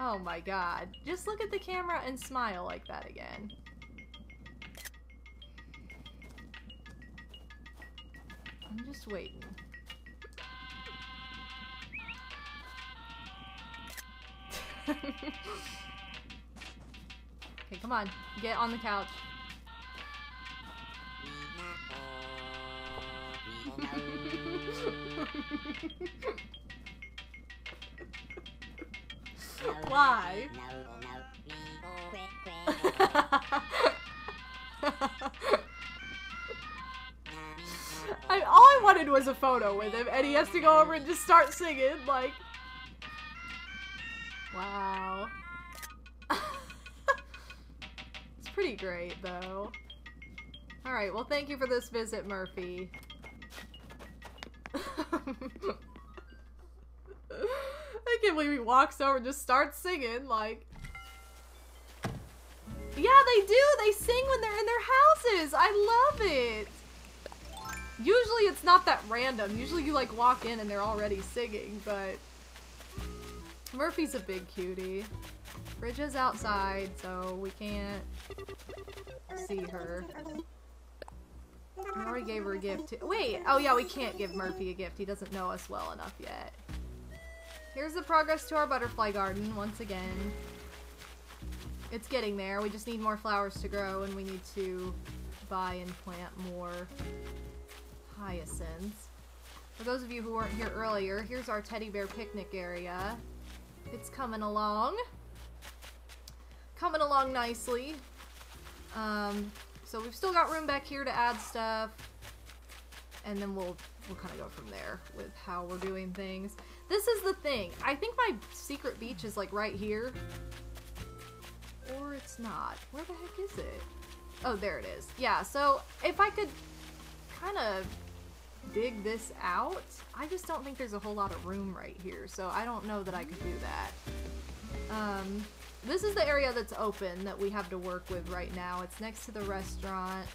Oh my god. Just look at the camera and smile like that again. I'm just waiting. Okay, come on. Get on the couch. Why? I, all I wanted was a photo with him, and he has to go over and just start singing, like... Wow. It's pretty great, though. Alright, well thank you for this visit, Murphy. I can't believe he walks over and just starts singing, like... Yeah, they do! They sing when they're in their houses! I love it! Usually it's not that random. Usually you like walk in and they're already singing, but Murphy's a big cutie. Bridge is outside, so we can't see her. I already gave her a gift too. Wait, oh yeah, we can't give Murphy a gift. He doesn't know us well enough yet. Here's the progress to our butterfly garden once again. It's getting there. We just need more flowers to grow and we need to buy and plant more hyacinths. For those of you who weren't here earlier, here's our teddy bear picnic area. It's coming along. Coming along nicely. Um, so we've still got room back here to add stuff. And then we'll, we'll kind of go from there with how we're doing things. This is the thing. I think my secret beach is like right here. Or it's not. Where the heck is it? Oh, there it is. Yeah, so if I could kind of dig this out. I just don't think there's a whole lot of room right here, so I don't know that I could do that. Um, this is the area that's open that we have to work with right now. It's next to the restaurant.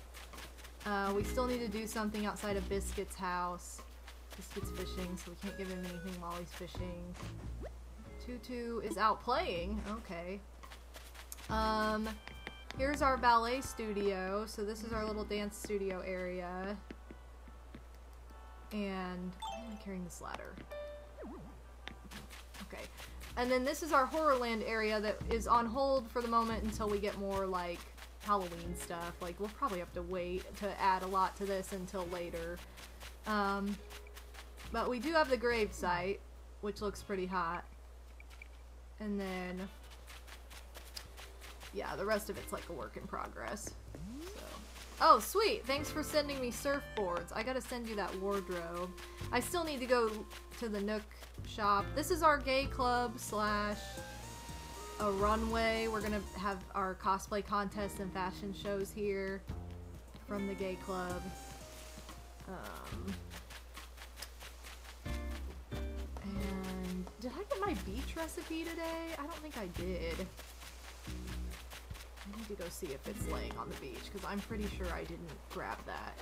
Uh, we still need to do something outside of Biscuit's house. Biscuit's fishing, so we can't give him anything while he's fishing. Tutu is out playing. Okay. Um, here's our ballet studio. So this is our little dance studio area. And why am I carrying this ladder? Okay. And then this is our Horrorland area that is on hold for the moment until we get more, like, Halloween stuff. Like, we'll probably have to wait to add a lot to this until later. Um, but we do have the grave site, which looks pretty hot. And then, yeah, the rest of it's like a work in progress. So. Oh, sweet! Thanks for sending me surfboards. I gotta send you that wardrobe. I still need to go to the Nook shop. This is our gay club slash a runway. We're gonna have our cosplay contests and fashion shows here from the gay club. Um, and did I get my beach recipe today? I don't think I did. I need to go see if it's laying on the beach, because I'm pretty sure I didn't grab that.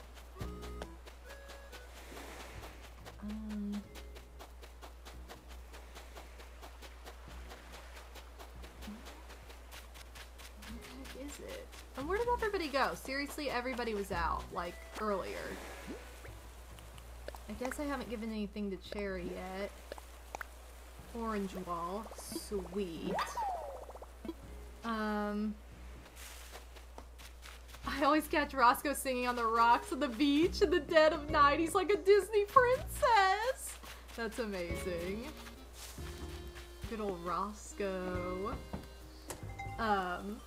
Um, what the heck is it? And where did everybody go? Seriously, everybody was out, like, earlier. I guess I haven't given anything to Cherry yet. Orange wall. Sweet. Um... I always catch Roscoe singing on the rocks of the beach in the dead of night. He's like a Disney princess. That's amazing. Good old Roscoe. Um,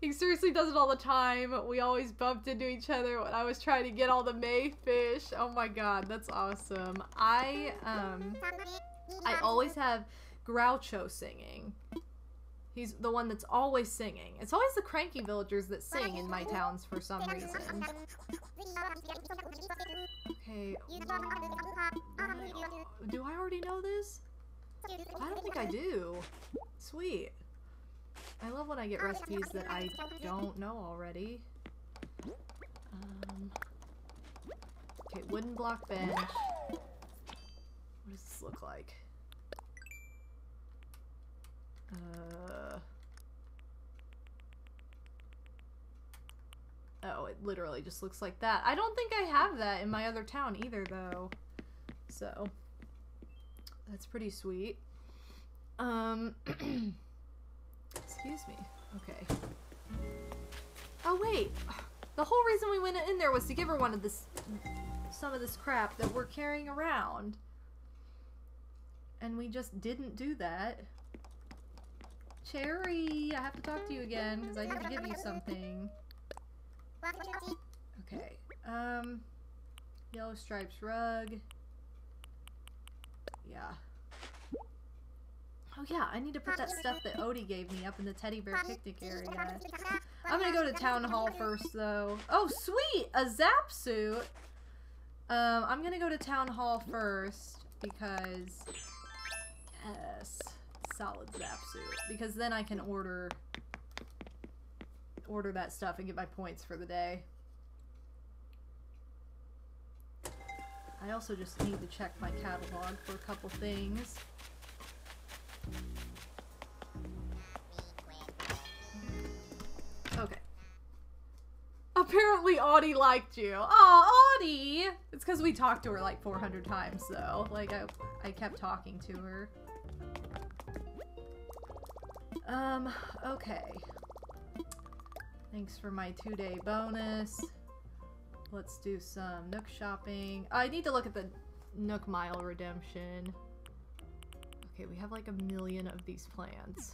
he seriously does it all the time. We always bumped into each other when I was trying to get all the mayfish. Oh my god, that's awesome. I, um, I always have Groucho singing. He's the one that's always singing. It's always the cranky villagers that sing in my towns for some reason. Okay. Do I already know this? I don't think I do. Sweet. I love when I get recipes that I don't know already. Um, okay, wooden block bench. What does this look like? Uh, oh, it literally just looks like that. I don't think I have that in my other town either, though. So, that's pretty sweet. Um, excuse me. Okay. Oh, wait! The whole reason we went in there was to give her one of this, some of this crap that we're carrying around. And we just didn't do that. Cherry, I have to talk to you again because I need to give you something. Okay. Um, yellow stripes rug. Yeah. Oh yeah, I need to put that stuff that Odie gave me up in the teddy bear picnic area. I'm gonna go to town hall first though. Oh sweet, a zap suit. Um, I'm gonna go to town hall first because yes. Solid zap suit, because then I can order order that stuff and get my points for the day. I also just need to check my catalog for a couple things. Okay. Apparently Audie liked you. Oh, Audie! It's because we talked to her like four hundred times though. Like I, I kept talking to her. Um, okay. Thanks for my two-day bonus. Let's do some Nook shopping. Oh, I need to look at the Nook Mile redemption. Okay, we have like a million of these plants.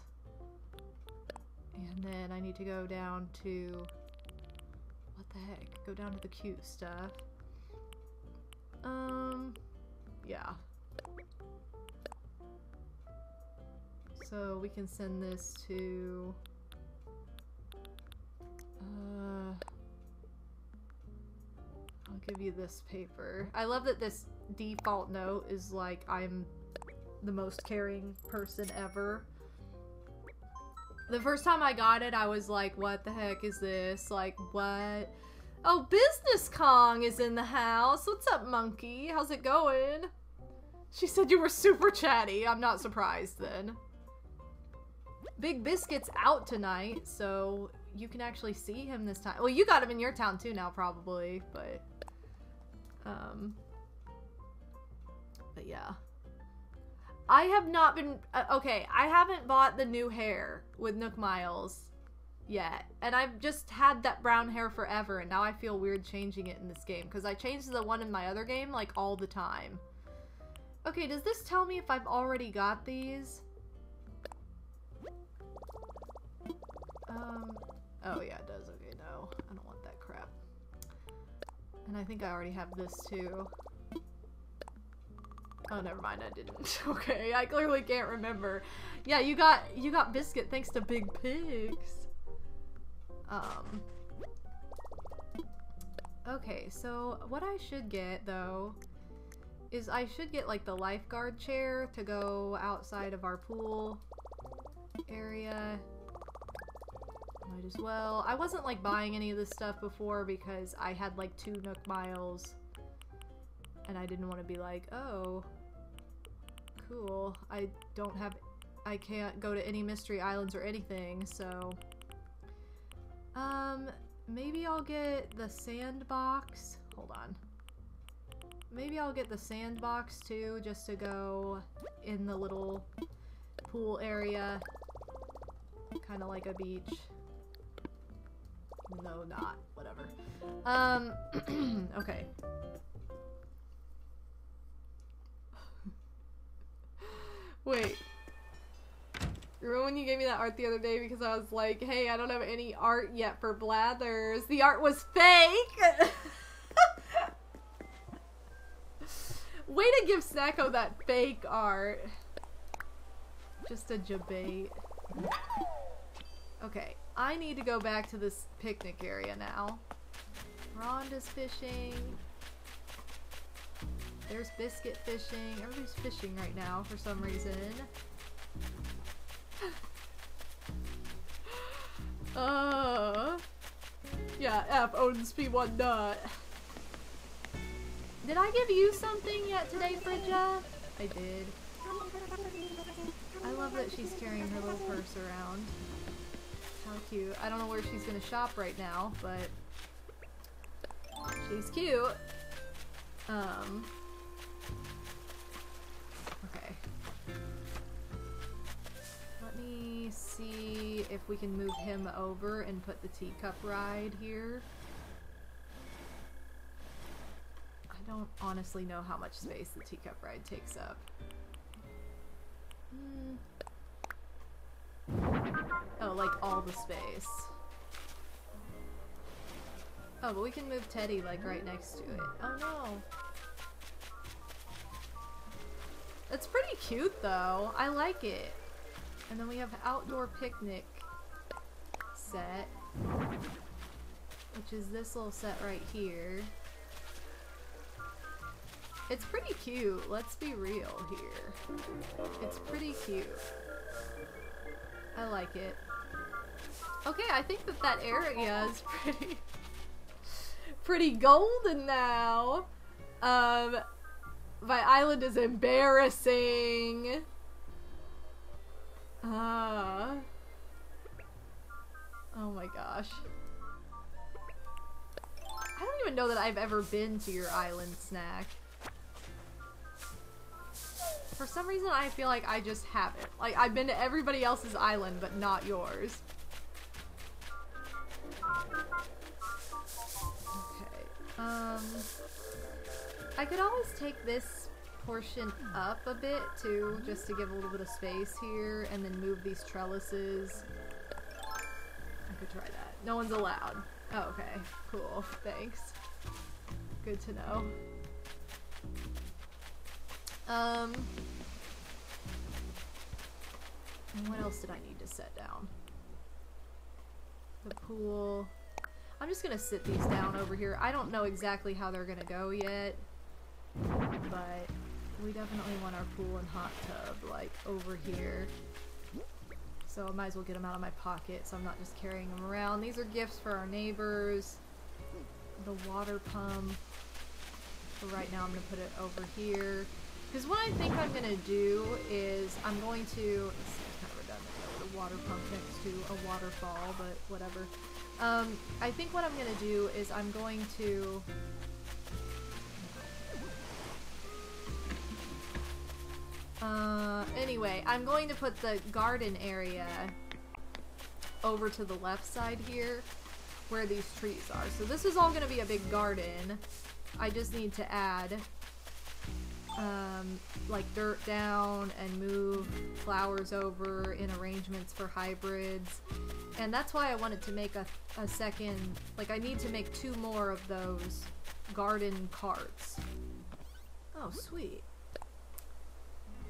And then I need to go down to... What the heck? Go down to the cute stuff. Um, yeah. So we can send this to, uh, I'll give you this paper. I love that this default note is like, I'm the most caring person ever. The first time I got it, I was like, what the heck is this? Like, what? Oh, Business Kong is in the house. What's up, monkey? How's it going? She said you were super chatty. I'm not surprised then. Big Biscuit's out tonight, so you can actually see him this time. Well, you got him in your town too now, probably, but... Um... But yeah. I have not been... Uh, okay, I haven't bought the new hair with Nook Miles Yeah, and I've just had that brown hair forever, and now I feel weird changing it in this game, because I changed the one in my other game, like, all the time. Okay, does this tell me if I've already got these? Um, oh yeah, it does. Okay, no. I don't want that crap. And I think I already have this, too. Oh, never mind, I didn't. Okay, I clearly can't remember. Yeah, you got you got Biscuit thanks to Big Pigs. Um. Okay, so what I should get, though, is I should get, like, the lifeguard chair to go outside of our pool area. Might as well. I wasn't, like, buying any of this stuff before because I had, like, two Nook Miles. And I didn't want to be like, oh, cool. I don't have, I can't go to any mystery islands or anything, so. Um, maybe I'll get the sandbox. Hold on. Maybe I'll get the sandbox too, just to go in the little pool area. Kind of like a beach. No, not. Whatever. Um, okay. Wait. Remember when you gave me that art the other day because I was like, hey, I don't have any art yet for Blathers. The art was fake! Way to give Snacko that fake art. Just a jabate. Okay, I need to go back to this picnic area now. Rhonda's fishing. There's Biscuit fishing. Everybody's fishing right now for some reason. uh, yeah, F owns P one nut. Did I give you something yet today, Fridja? I did. I love that she's carrying her little purse around. How cute. I don't know where she's gonna shop right now, but she's cute. Um... Okay. Let me see if we can move him over and put the teacup ride here. I don't honestly know how much space the teacup ride takes up. Mm. Oh, like all the space. Oh, but we can move Teddy, like, right next to it. Oh, no. It's pretty cute, though. I like it. And then we have outdoor picnic set, which is this little set right here. It's pretty cute. Let's be real here. It's pretty cute. I like it. Okay, I think that that area is pretty... pretty golden now. Um, my island is embarrassing. Uh, oh my gosh. I don't even know that I've ever been to your island, Snack. For some reason, I feel like I just haven't. Like, I've been to everybody else's island, but not yours. Um, I could always take this portion up a bit, too, just to give a little bit of space here, and then move these trellises. I could try that. No one's allowed. Oh, okay. Cool. Thanks. Good to know. Um, and what else did I need to set down? The pool... I'm just gonna sit these down over here. I don't know exactly how they're gonna go yet, but we definitely want our pool and hot tub, like, over here. So I might as well get them out of my pocket so I'm not just carrying them around. These are gifts for our neighbors. The water pump. For right now I'm gonna put it over here. Because what I think I'm gonna do is I'm going to... It's kind of redundant, put a water pump next to a waterfall, but whatever. Um, I think what I'm gonna do is I'm going to... Uh, anyway, I'm going to put the garden area over to the left side here where these trees are. So this is all going to be a big garden. I just need to add um, like dirt down and move flowers over in arrangements for hybrids. And that's why I wanted to make a, a second, like I need to make two more of those garden carts. Oh, sweet.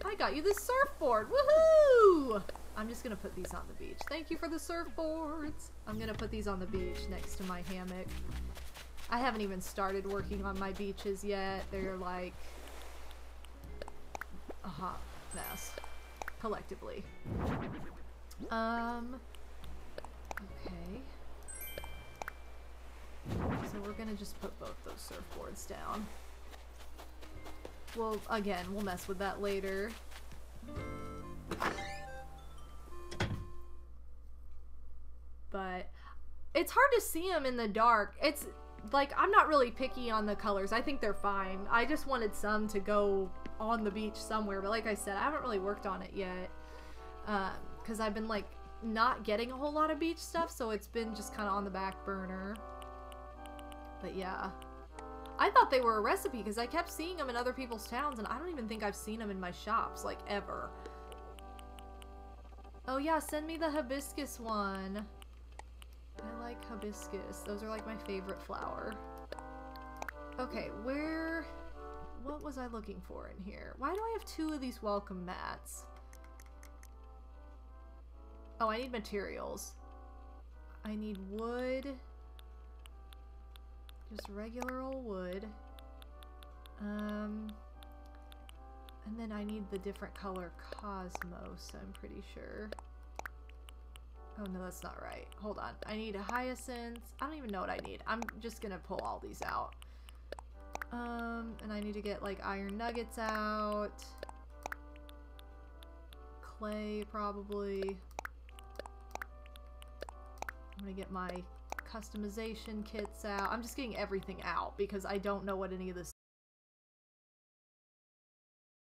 I got you this surfboard! Woohoo! I'm just gonna put these on the beach. Thank you for the surfboards! I'm gonna put these on the beach next to my hammock. I haven't even started working on my beaches yet. They're like a hot mess. Collectively. Um... Okay. So we're gonna just put both those surfboards down. Well, again, we'll mess with that later. But it's hard to see them in the dark. It's like, I'm not really picky on the colors. I think they're fine. I just wanted some to go on the beach somewhere. But like I said, I haven't really worked on it yet. Um, because I've been like not getting a whole lot of beach stuff. So it's been just kind of on the back burner. But yeah. I thought they were a recipe because I kept seeing them in other people's towns, and I don't even think I've seen them in my shops, like, ever. Oh yeah, send me the hibiscus one. I like hibiscus. Those are like my favorite flower. Okay, where... what was I looking for in here? Why do I have two of these welcome mats? Oh, I need materials. I need wood... just regular old wood. Um, and then I need the different color cosmos, I'm pretty sure. Oh no, that's not right. Hold on. I need a hyacinth. I don't even know what I need. I'm just gonna pull all these out. Um, and I need to get like iron nuggets out. Clay, probably. I'm gonna get my customization kits out. I'm just getting everything out because I don't know what any of this